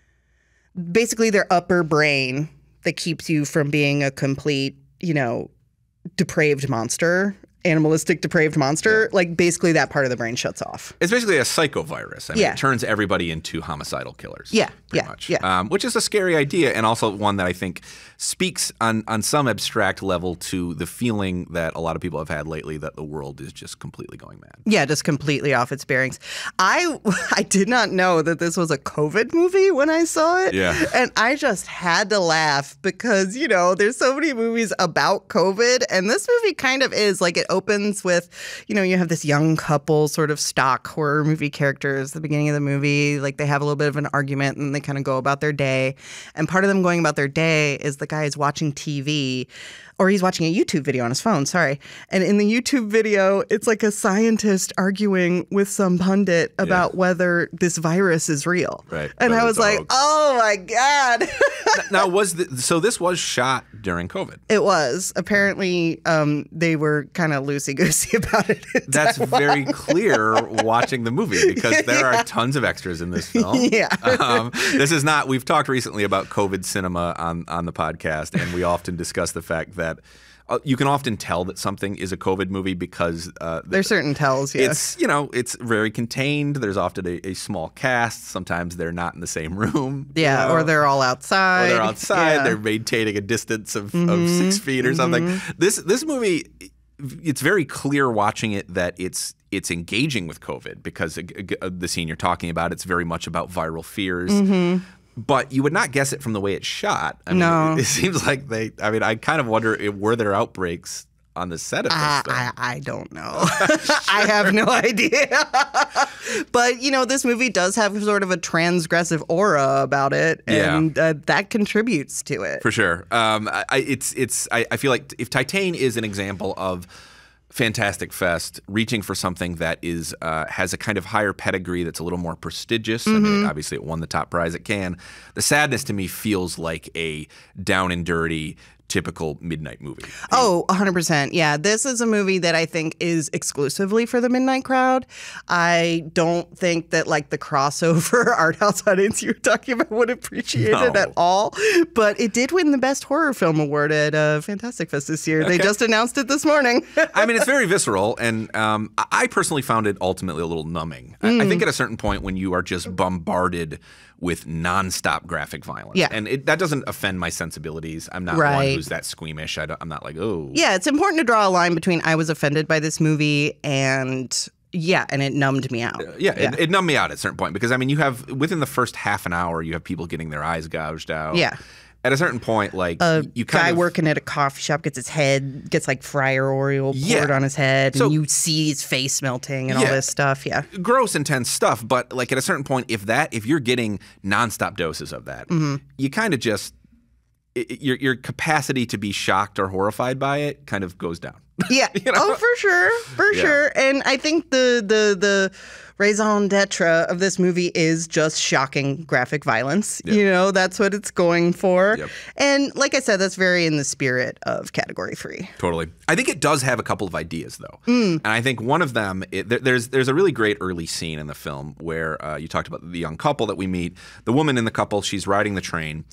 – basically their upper brain – that keeps you from being a complete, you know, depraved monster, animalistic depraved monster. Yeah. Like basically that part of the brain shuts off. It's basically a psychovirus. I mean, yeah. It turns everybody into homicidal killers. Yeah, pretty yeah, much. yeah. Um, which is a scary idea, and also one that I think speaks on, on some abstract level to the feeling that a lot of people have had lately that the world is just completely going mad. Yeah, just completely off its bearings. I, I did not know that this was a COVID movie when I saw it. Yeah. And I just had to laugh because, you know, there's so many movies about COVID, and this movie kind of is. Like, it opens with, you know, you have this young couple, sort of stock horror movie characters, the beginning of the movie. Like, they have a little bit of an argument and they kind of go about their day. And part of them going about their day is the guy is watching T V, or he's watching a YouTube video on his phone, sorry. And in the YouTube video, it's like a scientist arguing with some pundit about yeah. whether this virus is real. Right. And but I was like, oh my God. Now, was the, so this was shot during COVID. It was. Apparently, um, they were kind of loosey-goosey about it. That's Taiwan. Very clear watching the movie, because there yeah. are tons of extras in this film. Yeah. Um, this is not, we've talked recently about COVID cinema on, on the podcast, and we often discuss the fact that uh, you can often tell that something is a COVID movie because uh, there's the, certain tells. Yeah. It's, you know, it's very contained. There's often a, a small cast. Sometimes they're not in the same room. Yeah, you know? Or they're all outside. Or they're outside. Yeah. They're maintaining a distance of, mm-hmm. of six feet or mm-hmm. something. This this movie, it's very clear watching it that it's it's engaging with COVID, because uh, the scene you're talking about, it's very much about viral fears. Mm-hmm. But you would not guess it from the way it's shot. I mean, no. It, it seems like they, I mean, I kind of wonder, if, were there outbreaks on the set of this uh, stuff? I, I don't know. Sure. I have no idea. But, you know, this movie does have sort of a transgressive aura about it. And yeah. uh, that contributes to it. For sure. Um, I, it's, it's, I, I feel like if Titane is an example of Fantastic Fest reaching for something that is uh, has a kind of higher pedigree, that's a little more prestigious. Mm-hmm. I mean, obviously it won the top prize at Cannes. The Sadness to me feels like a down and dirty, typical midnight movie. Oh, one hundred percent. Yeah, this is a movie that I think is exclusively for the midnight crowd. I don't think that, like, the crossover art house audience you were talking about would appreciate no. it at all. But it did win the Best Horror Film Award at uh, Fantastic Fest this year. Okay. They just announced it this morning. I mean, it's very visceral, and um, I personally found it ultimately a little numbing. Mm. I, I think at a certain point when you are just bombarded with nonstop graphic violence. Yeah. And it, that doesn't offend my sensibilities. I'm not right. one who's that squeamish. I don't, I'm not like, oh. Yeah, it's important to draw a line between I was offended by this movie and, yeah, and it numbed me out. Uh, yeah, yeah. It, it numbed me out at a certain point, because, I mean, you have, within the first half an hour, you have people getting their eyes gouged out. Yeah. At a certain point, like, a you kind guy of, working at a coffee shop gets his head, gets like fryer Oreo poured yeah. on his head, so, and you see his face melting and yeah, all this stuff. Yeah. Gross, intense stuff. But like at a certain point, if that, if you're getting nonstop doses of that, mm-hmm. you kind of just, it, your, your capacity to be shocked or horrified by it kind of goes down. Yeah. You know? Oh, for sure. For yeah. sure. And I think the, the, the, raison d'etre of this movie is just shocking graphic violence. Yep. You know, that's what it's going for. Yep. And like I said, that's very in the spirit of Category three. Totally. I think it does have a couple of ideas, though. Mm. And I think one of them, it, there, there's there's a really great early scene in the film where uh, you talked about the young couple that we meet. The woman in the couple, she's riding the train.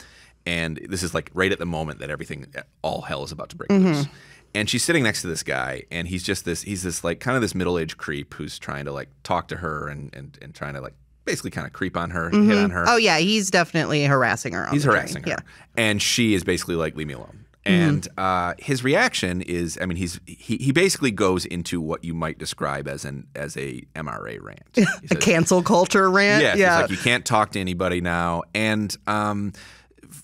And this is like right at the moment that everything, all hell is about to break mm-hmm. loose. And she's sitting next to this guy, and he's just this, he's this like kind of this middle-aged creep who's trying to like talk to her and, and, and trying to like basically kind of creep on her, mm-hmm. hit on her. Oh yeah, he's definitely harassing her on He's the harassing train. her. Yeah. And she is basically like, leave me alone. And mm-hmm. uh, his reaction is, I mean, he's he, he basically goes into what you might describe as an as a M R A rant. He says, a cancel culture rant? Yeah, yeah. He's like, you can't talk to anybody now. And um,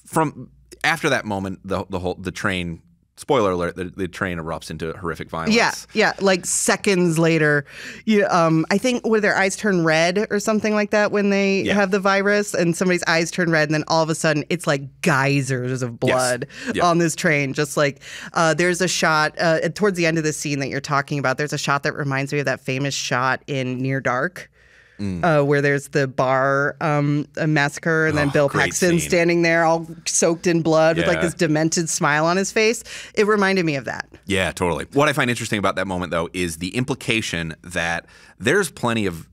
from after that moment, the, the whole, the train, spoiler alert, the, the train erupts into horrific violence. Yeah, yeah, like seconds later. You, um, I think where their eyes turn red or something like that when they yeah. have the virus, and somebody's eyes turn red, and then all of a sudden it's like geysers of blood yes. yep. on this train. Just like uh, there's a shot uh, towards the end of the scene that you're talking about, there's a shot that reminds me of that famous shot in Near Dark. Mm. Uh, where there's the bar um, massacre, and then oh, Bill Paxton scene. standing there all soaked in blood yeah. with like this demented smile on his face. It reminded me of that. Yeah, totally. What I find interesting about that moment, though, is the implication that there's plenty of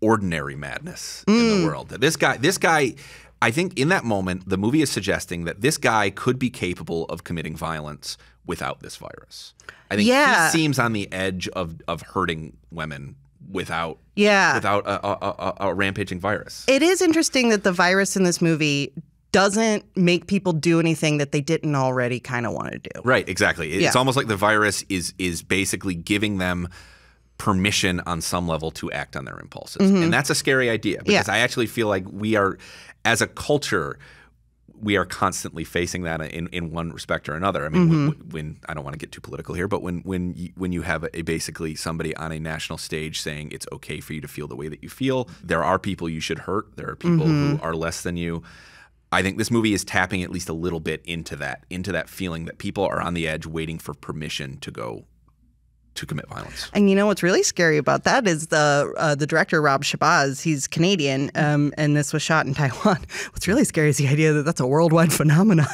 ordinary madness mm. in the world. That this guy, this guy, I think in that moment, the movie is suggesting that this guy could be capable of committing violence without this virus. I think yeah. he seems on the edge of, of hurting women without yeah. without a, a, a, a rampaging virus. It is interesting that the virus in this movie doesn't make people do anything that they didn't already kind of want to do. Right, exactly. It's yeah. almost like the virus is is basically giving them permission on some level to act on their impulses. Mm-hmm. And that's a scary idea, because yeah. I actually feel like we are, as a culture, we are constantly facing that in in one respect or another. I mean, mm-hmm. when, when I don't want to get too political here, but when when you, when you have a basically somebody on a national stage saying it's okay for you to feel the way that you feel, there are people you should hurt. There are people mm-hmm. who are less than you. I think this movie is tapping at least a little bit into that, into that feeling that people are on the edge, waiting for permission to go. To commit violence. And you know what's really scary about that is the uh, the director, Rob Shabazz, he's Canadian, um, and this was shot in Taiwan. What's really scary is the idea that that's a worldwide phenomenon.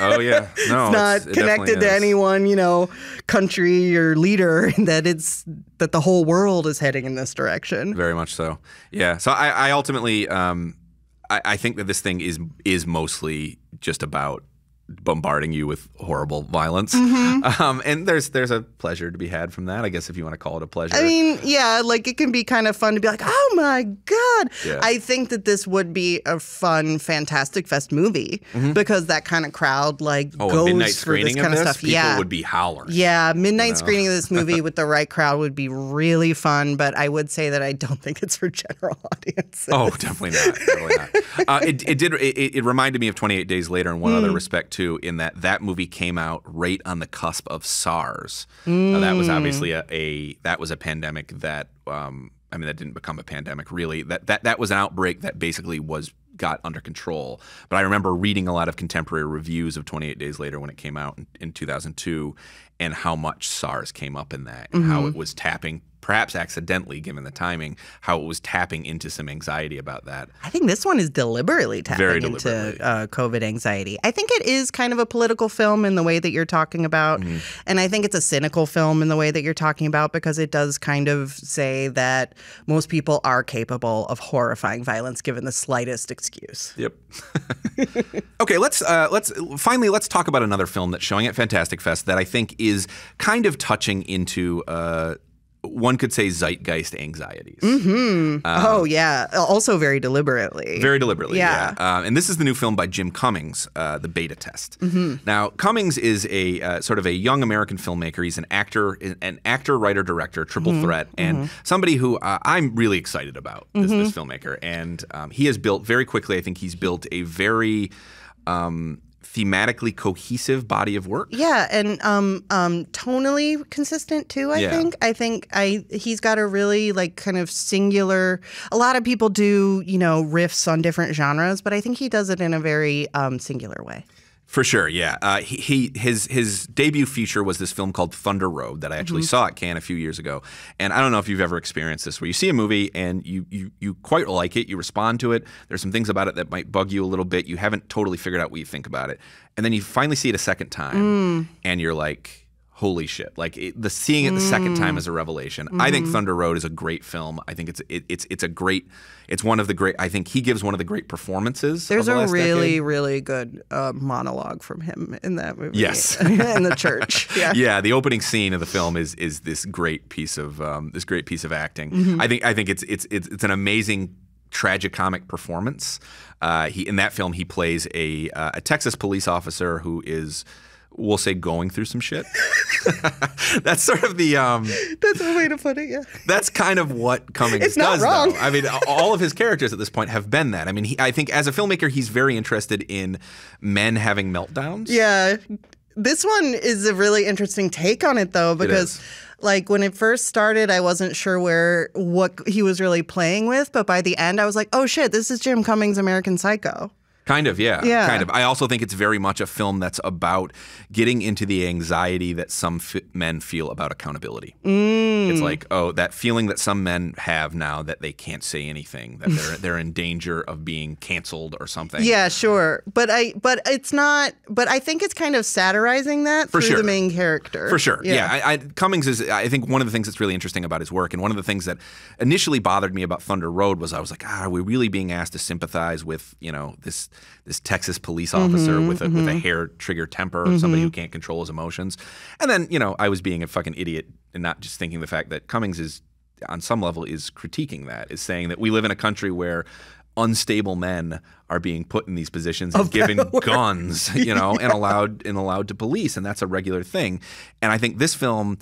Oh, yeah. No, it's not it's, it connected to any one, you know, country or leader, that it's that the whole world is heading in this direction. Very much so. Yeah. So I, I ultimately um, I, I think that this thing is is mostly just about bombarding you with horrible violence. Mm-hmm. um, and there's there's a pleasure to be had from that, I guess, if you want to call it a pleasure. I mean, yeah, like it can be kind of fun to be like, oh my God. Yeah. I think that this would be a fun Fantastic Fest movie mm-hmm. because that kind of crowd like oh, goes midnight screening for this kind of, of this? Stuff. People yeah. would be howling. Yeah, midnight you know? screening of this movie with the right crowd would be really fun, but I would say that I don't think it's for general audiences. Oh, definitely not. Definitely not. Uh, it, it did. It, it reminded me of twenty-eight days later in one mm. other respect too. In that that movie came out right on the cusp of SARS. Mm. Now, that was obviously a, a that was a pandemic that um, I mean that didn't become a pandemic really. That that that was an outbreak that basically was got under control. But I remember reading a lot of contemporary reviews of twenty-eight days later when it came out in, in two thousand two, and how much SARS came up in that, and mm-hmm. how it was tapping. Perhaps accidentally, given the timing, how it was tapping into some anxiety about that. I think this one is deliberately tapping Very deliberately. into uh, COVID anxiety. I think it is kind of a political film in the way that you're talking about. Mm-hmm. And I think it's a cynical film in the way that you're talking about, because it does kind of say that most people are capable of horrifying violence given the slightest excuse. Yep. Okay, let's, uh, let's finally, let's talk about another film that's showing at Fantastic Fest that I think is kind of touching into... Uh, one could say zeitgeist anxieties. Mm-hmm. uh, oh, yeah. Also very deliberately. Very deliberately, yeah. yeah. Uh, and this is the new film by Jim Cummings, uh, The Beta Test. Mm-hmm. Now, Cummings is a uh, sort of a young American filmmaker. He's an actor, an actor, writer, director, triple mm-hmm. threat, and mm-hmm. somebody who uh, I'm really excited about, mm-hmm. this, this filmmaker. And um, he has built, very quickly, I think he's built a very... Um, thematically cohesive body of work. Yeah, and um, um, tonally consistent too, I yeah. think. I think I he's got a really like kind of singular, a lot of people do, you know, riffs on different genres, but I think he does it in a very um, singular way. For sure, yeah. Uh, he, he his his debut feature was this film called Thunder Road that I actually mm-hmm. saw at Cannes a few years ago. And I don't know if you've ever experienced this, where you see a movie and you you you quite like it, you respond to it. There's some things about it that might bug you a little bit. You haven't totally figured out what you think about it, and then you finally see it a second time, mm. and you're like. Holy shit! Like it, the seeing it the second time is a revelation. Mm-hmm. I think Thunder Road is a great film. I think it's it, it's it's a great, it's one of the great. I think he gives one of the great performances. There's of the a last really decade. really good uh, monologue from him in that movie. Yes, in the church. Yeah. yeah, the opening scene of the film is is this great piece of um, this great piece of acting. Mm-hmm. I think I think it's it's it's, it's an amazing. Tragicomic performance. Uh, he in that film he plays a uh, a Texas police officer who is. We'll say going through some shit. That's sort of the. Um, that's a way to put it. Yeah. That's kind of what Cummings it's not does. Wrong. Though. I mean, all of his characters at this point have been that. I mean, he, I think as a filmmaker, he's very interested in men having meltdowns. Yeah, this one is a really interesting take on it, though, because. Like when it first started, I wasn't sure where what he was really playing with, but by the end, I was like, "Oh shit, this is Jim Cummings' American Psycho." Kind of, yeah, yeah. Kind of. I also think it's very much a film that's about getting into the anxiety that some f men feel about accountability. Mm. It's like, oh, that feeling that some men have now that they can't say anything, that they're they're in danger of being canceled or something. Yeah, sure. But I, but it's not. But I think it's kind of satirizing that for through sure. the main character. For sure. Yeah. yeah I, I, Cummings is. I think one of the things that's really interesting about his work, and one of the things that initially bothered me about Thunder Road was I was like, ah, are we really being asked to sympathize with, you know, this. This Texas police officer mm-hmm, with a mm-hmm. with a hair trigger temper, mm-hmm. somebody who can't control his emotions, and then you know I was being a fucking idiot and not just thinking the fact that Cummings is on some level is critiquing that, is saying that we live in a country where unstable men are being put in these positions and of given guns, you know, yeah. and allowed and allowed to police, and that's a regular thing. And I think this film.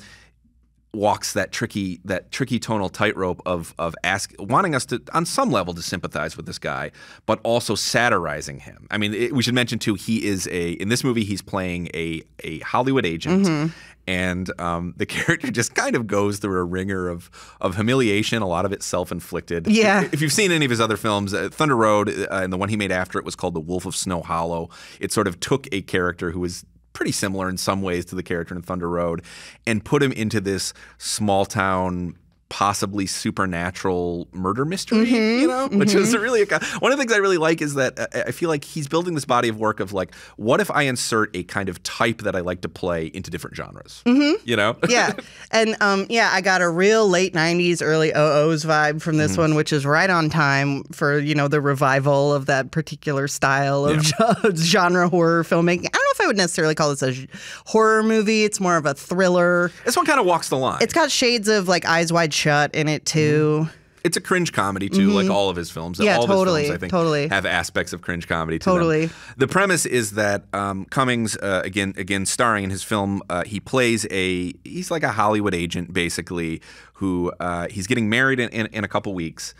walks that tricky that tricky tonal tightrope of of ask, wanting us to on some level to sympathize with this guy, but also satirizing him. I mean, it, we should mention too, he is a in this movie he's playing a a Hollywood agent, mm-hmm. and um, the character just kind of goes through a ringer of of humiliation. A lot of it self-inflicted. Yeah. If, if you've seen any of his other films, uh, Thunder Road uh, and the one he made after it was called The Wolf of Snow Hollow. It sort of took a character who was pretty similar in some ways to the character in Thunder Road and put him into this small town, possibly supernatural murder mystery, mm-hmm, you know, mm-hmm. which is really, a, one of the things I really like is that I, I feel like he's building this body of work of like, what if I insert a kind of type that I like to play into different genres, mm-hmm. you know? Yeah. And um, yeah, I got a real late nineties, early oh ohs vibe from this mm-hmm. one, which is right on time for, you know, the revival of that particular style of yeah. genre horror filmmaking. I don't know if I would necessarily call this a horror movie. It's more of a thriller. This one kind of walks the line. It's got shades of like Eyes Wide Shut Shut in it too. It's a cringe comedy too, mm-hmm. like all of his films. Yeah, all totally. Of his films, I think, totally. Have aspects of cringe comedy to totally. Them. The premise is that um, Cummings, uh, again, again starring in his film, uh, he plays a he's like a Hollywood agent basically who uh, he's getting married in, in, in a couple weeks.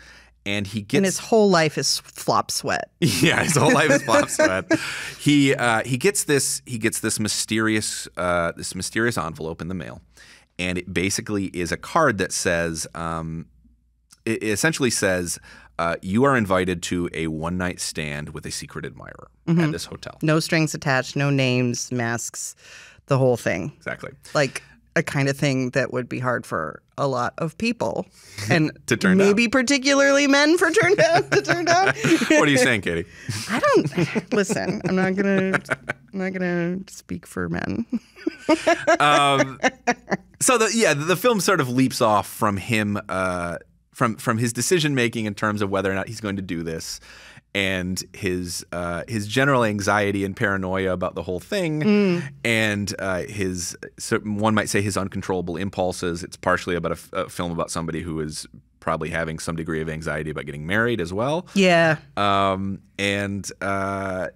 And he gets, and his whole life is flop sweat. Yeah, his whole life is flop sweat. He uh, he gets this he gets this mysterious uh, this mysterious envelope in the mail. And it basically is a card that says, um, it essentially says, uh, you are invited to a one-night stand with a secret admirer mm-hmm. at this hotel. No strings attached, no names, masks, the whole thing. Exactly. Like a kind of thing that would be hard for a lot of people. And to turn maybe down. Particularly men for turn down, to turn down. What are you saying, Katie? I don't, listen, I'm not going to, I'm not going to speak for men. um, so the, yeah, the film sort of leaps off from him, uh, from from his decision making in terms of whether or not he's going to do this, and his uh, his general anxiety and paranoia about the whole thing, mm. and uh, his so one might say his uncontrollable impulses. It's partially about a, a film about somebody who is probably having some degree of anxiety about getting married as well. Yeah, um, and. Uh,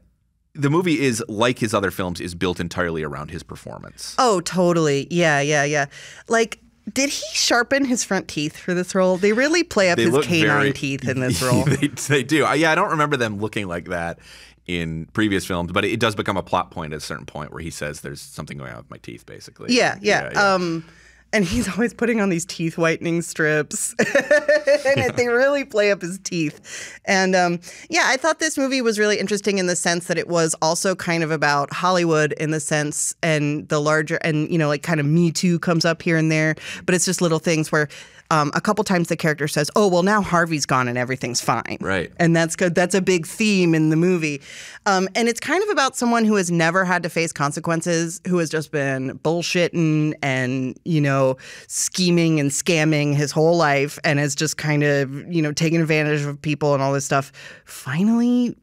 The movie is, like his other films, is built entirely around his performance. Oh, totally. Yeah, yeah, yeah. Like, did he sharpen his front teeth for this role? They really play up his canine teeth in this role. They, they do. Yeah, I don't remember them looking like that in previous films, but it does become a plot point at a certain point where he says there's something going on with my teeth, basically. Yeah, yeah. yeah, yeah. Um, and he's always putting on these teeth whitening strips. And yeah. They really play up his teeth. And um, yeah, I thought this movie was really interesting in the sense that it was also kind of about Hollywood in the sense and the larger and, you know, like kind of Me Too comes up here and there. But it's just little things where um, a couple times the character says, oh, well, now Harvey's gone and everything's fine. Right. And that's good. That's a big theme in the movie. Um, and it's kind of about someone who has never had to face consequences, who has just been bullshitting and, you know, scheming and scamming his whole life and has just kind of, you know, taken advantage of people and all this stuff, finally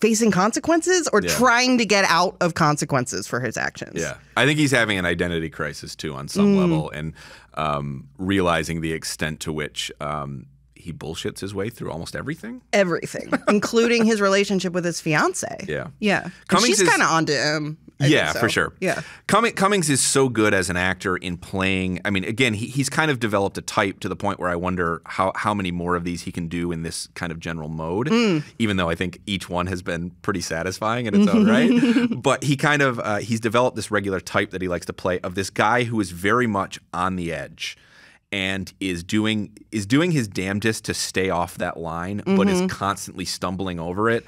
facing consequences or yeah. trying to get out of consequences for his actions. Yeah. I think he's having an identity crisis, too, on some mm. level and um, realizing the extent to which um, he bullshits his way through almost everything. Everything, including his relationship with his fiance. Yeah. Yeah. She's kind of onto him. I yeah, so. for sure. Yeah, Cummings is so good as an actor in playing. I mean, again, he, he's kind of developed a type to the point where I wonder how how many more of these he can do in this kind of general mode. Mm. Even though I think each one has been pretty satisfying in its own right, but he kind of uh, he's developed this regular type that he likes to play of this guy who is very much on the edge. And is doing is doing his damnedest to stay off that line, mm-hmm. but is constantly stumbling over it.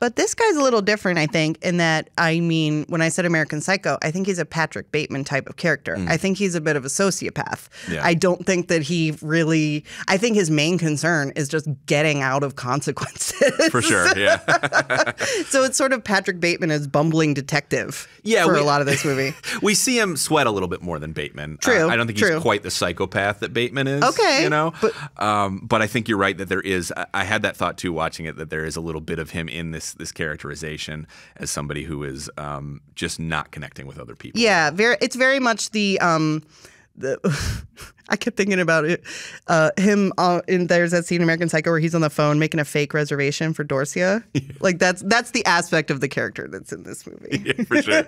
But this guy's a little different, I think, in that, I mean, when I said American Psycho, I think he's a Patrick Bateman type of character. Mm. I think he's a bit of a sociopath. Yeah. I don't think that he really, I think his main concern is just getting out of consequences. For sure, yeah. So it's sort of Patrick Bateman as bumbling detective yeah, for we, a lot of this movie. We see him sweat a little bit more than Bateman. True, uh, I don't think true. he's quite the psychopath that Bateman is. Okay. You know? But, um, but I think you're right that there is, I, I had that thought too watching it, that there is a little bit of him in this this characterization as somebody who is um, just not connecting with other people. Yeah, very, it's very much the um, the, I kept thinking about it. Uh, him uh, in there's that scene in American Psycho where he's on the phone making a fake reservation for Dorcia. Yeah. Like that's that's the aspect of the character that's in this movie. Yeah, for sure.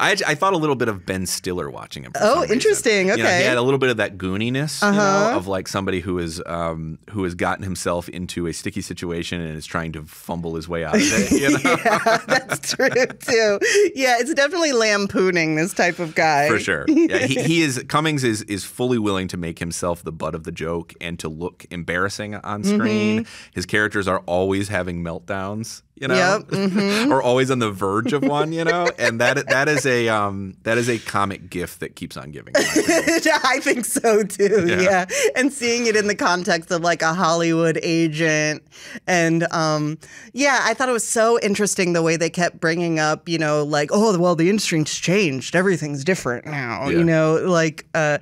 I I thought a little bit of Ben Stiller watching him. Oh, interesting. Okay, you know, he had a little bit of that gooniness, uh-huh. you know, of like somebody who is um who has gotten himself into a sticky situation and is trying to fumble his way out of it. You know? Yeah, that's true too. Yeah, it's definitely lampooning this type of guy. For sure. Yeah, he, he is Cummings is is fully willing to. to make himself the butt of the joke and to look embarrassing on screen. Mm-hmm. His characters are always having meltdowns, you know, yep. mm-hmm. or always on the verge of one, you know, and that that is a um, that is a comic gift that keeps on giving. I think so too, yeah. yeah. And seeing it in the context of like a Hollywood agent, and um, yeah, I thought it was so interesting the way they kept bringing up, you know, like oh well, the industry's changed, everything's different now, yeah. you know, like. Uh,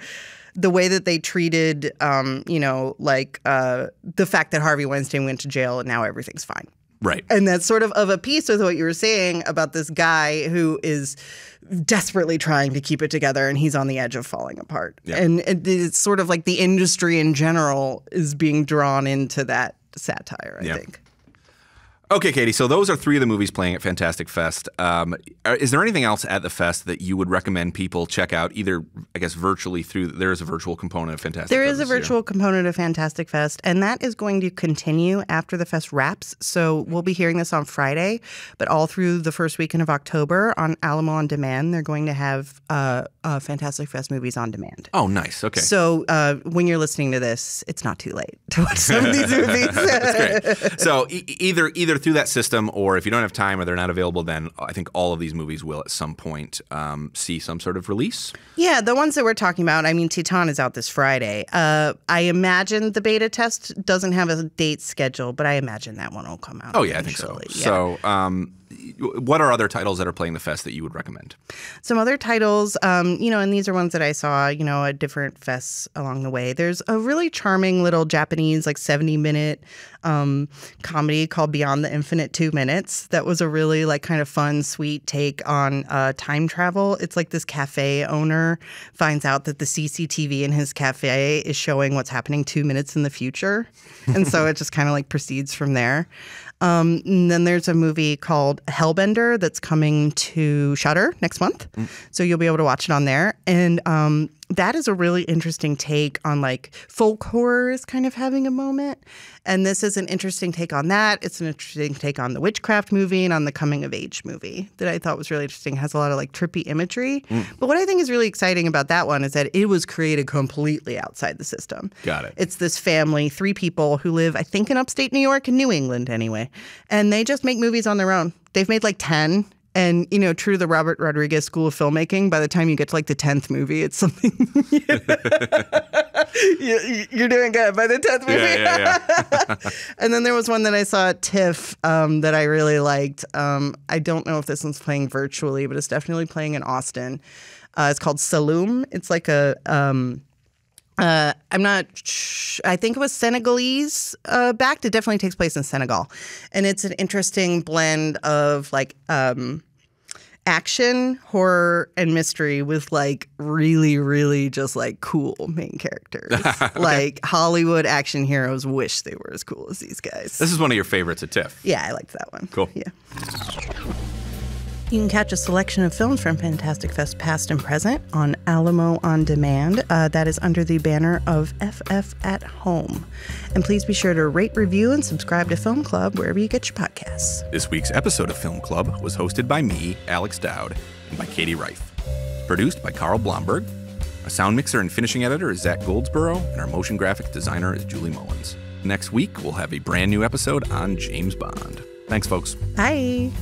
The way that they treated, um, you know, like uh, the fact that Harvey Weinstein went to jail and now everything's fine. Right. And that's sort of of a piece with what you were saying about this guy who is desperately trying to keep it together and he's on the edge of falling apart. Yeah. And it, it's sort of like the industry in general is being drawn into that satire, I yeah. think. Okay, Katie, so those are three of the movies playing at Fantastic Fest. Um, is there anything else at the fest that you would recommend people check out, either, I guess, virtually through – there is a virtual component of Fantastic Fest. There is a virtual component of Fantastic Fest, and that is going to continue after the fest wraps. So we'll be hearing this on Friday, but all through the first weekend of October on Alamo On Demand, they're going to have uh, uh, Fantastic Fest movies on demand. Oh, nice. Okay. So uh, when you're listening to this, it's not too late to watch some of these movies. That's great. So e either either through that system, or if you don't have time or they're not available, then I think all of these movies will at some point um, see some sort of release. Yeah, the ones that we're talking about, I mean, Titane is out this Friday. Uh, I imagine The Beta Test doesn't have a date schedule, but I imagine that one will come out. Oh, yeah, eventually. I think so. Yeah. So um, what are other titles that are playing the fest that you would recommend? Some other titles, um, you know, and these are ones that I saw, you know, at different fests along the way. There's a really charming little Japanese, like seventy minute um, comedy called Beyond the Infinite Two Minutes. That was a really like kind of fun, sweet take on uh, time travel. It's like this cafe owner finds out that the C C T V in his cafe is showing what's happening two minutes in the future. And so it just kind of like proceeds from there. Um, and then there's a movie called Hellbender that's coming to Shudder next month. Mm. So you'll be able to watch it on there. And um, that is a really interesting take on like folk horror is kind of having a moment. And this is an interesting take on that. It's an interesting take on the witchcraft movie and on the coming of age movie that I thought was really interesting. It has a lot of like trippy imagery. Mm. But what I think is really exciting about that one is that it was created completely outside the system. Got it. It's this family, three people who live, I think, in upstate New York and New England anyway. And they just make movies on their own. They've made like ten. And, you know, true to the Robert Rodriguez school of filmmaking, by the time you get to like the tenth movie, it's something you, you're doing good by the tenth movie. Yeah, yeah, yeah. And then there was one that I saw at TIFF um, that I really liked. Um, I don't know if this one's playing virtually, but it's definitely playing in Austin. Uh, it's called Saloom. It's like a... Um, Uh, I'm not, I think it was Senegalese uh, backed. It definitely takes place in Senegal. And it's an interesting blend of like um, action, horror, and mystery with like really, really just like cool main characters. Okay. Like Hollywood action heroes wish they were as cool as these guys. This is one of your favorites at TIFF. Yeah, I liked that one. Cool. Yeah. You can catch a selection of films from Fantastic Fest past and present on Alamo On Demand. Uh, that is under the banner of F F at Home. And please be sure to rate, review, and subscribe to Film Club wherever you get your podcasts. This week's episode of Film Club was hosted by me, Alex Dowd, and by Katie Reif. Produced by Carl Blomberg. Our sound mixer and finishing editor is Zach Goldsboro, and our motion graphics designer is Julie Mullins. Next week, we'll have a brand new episode on James Bond. Thanks, folks. Bye.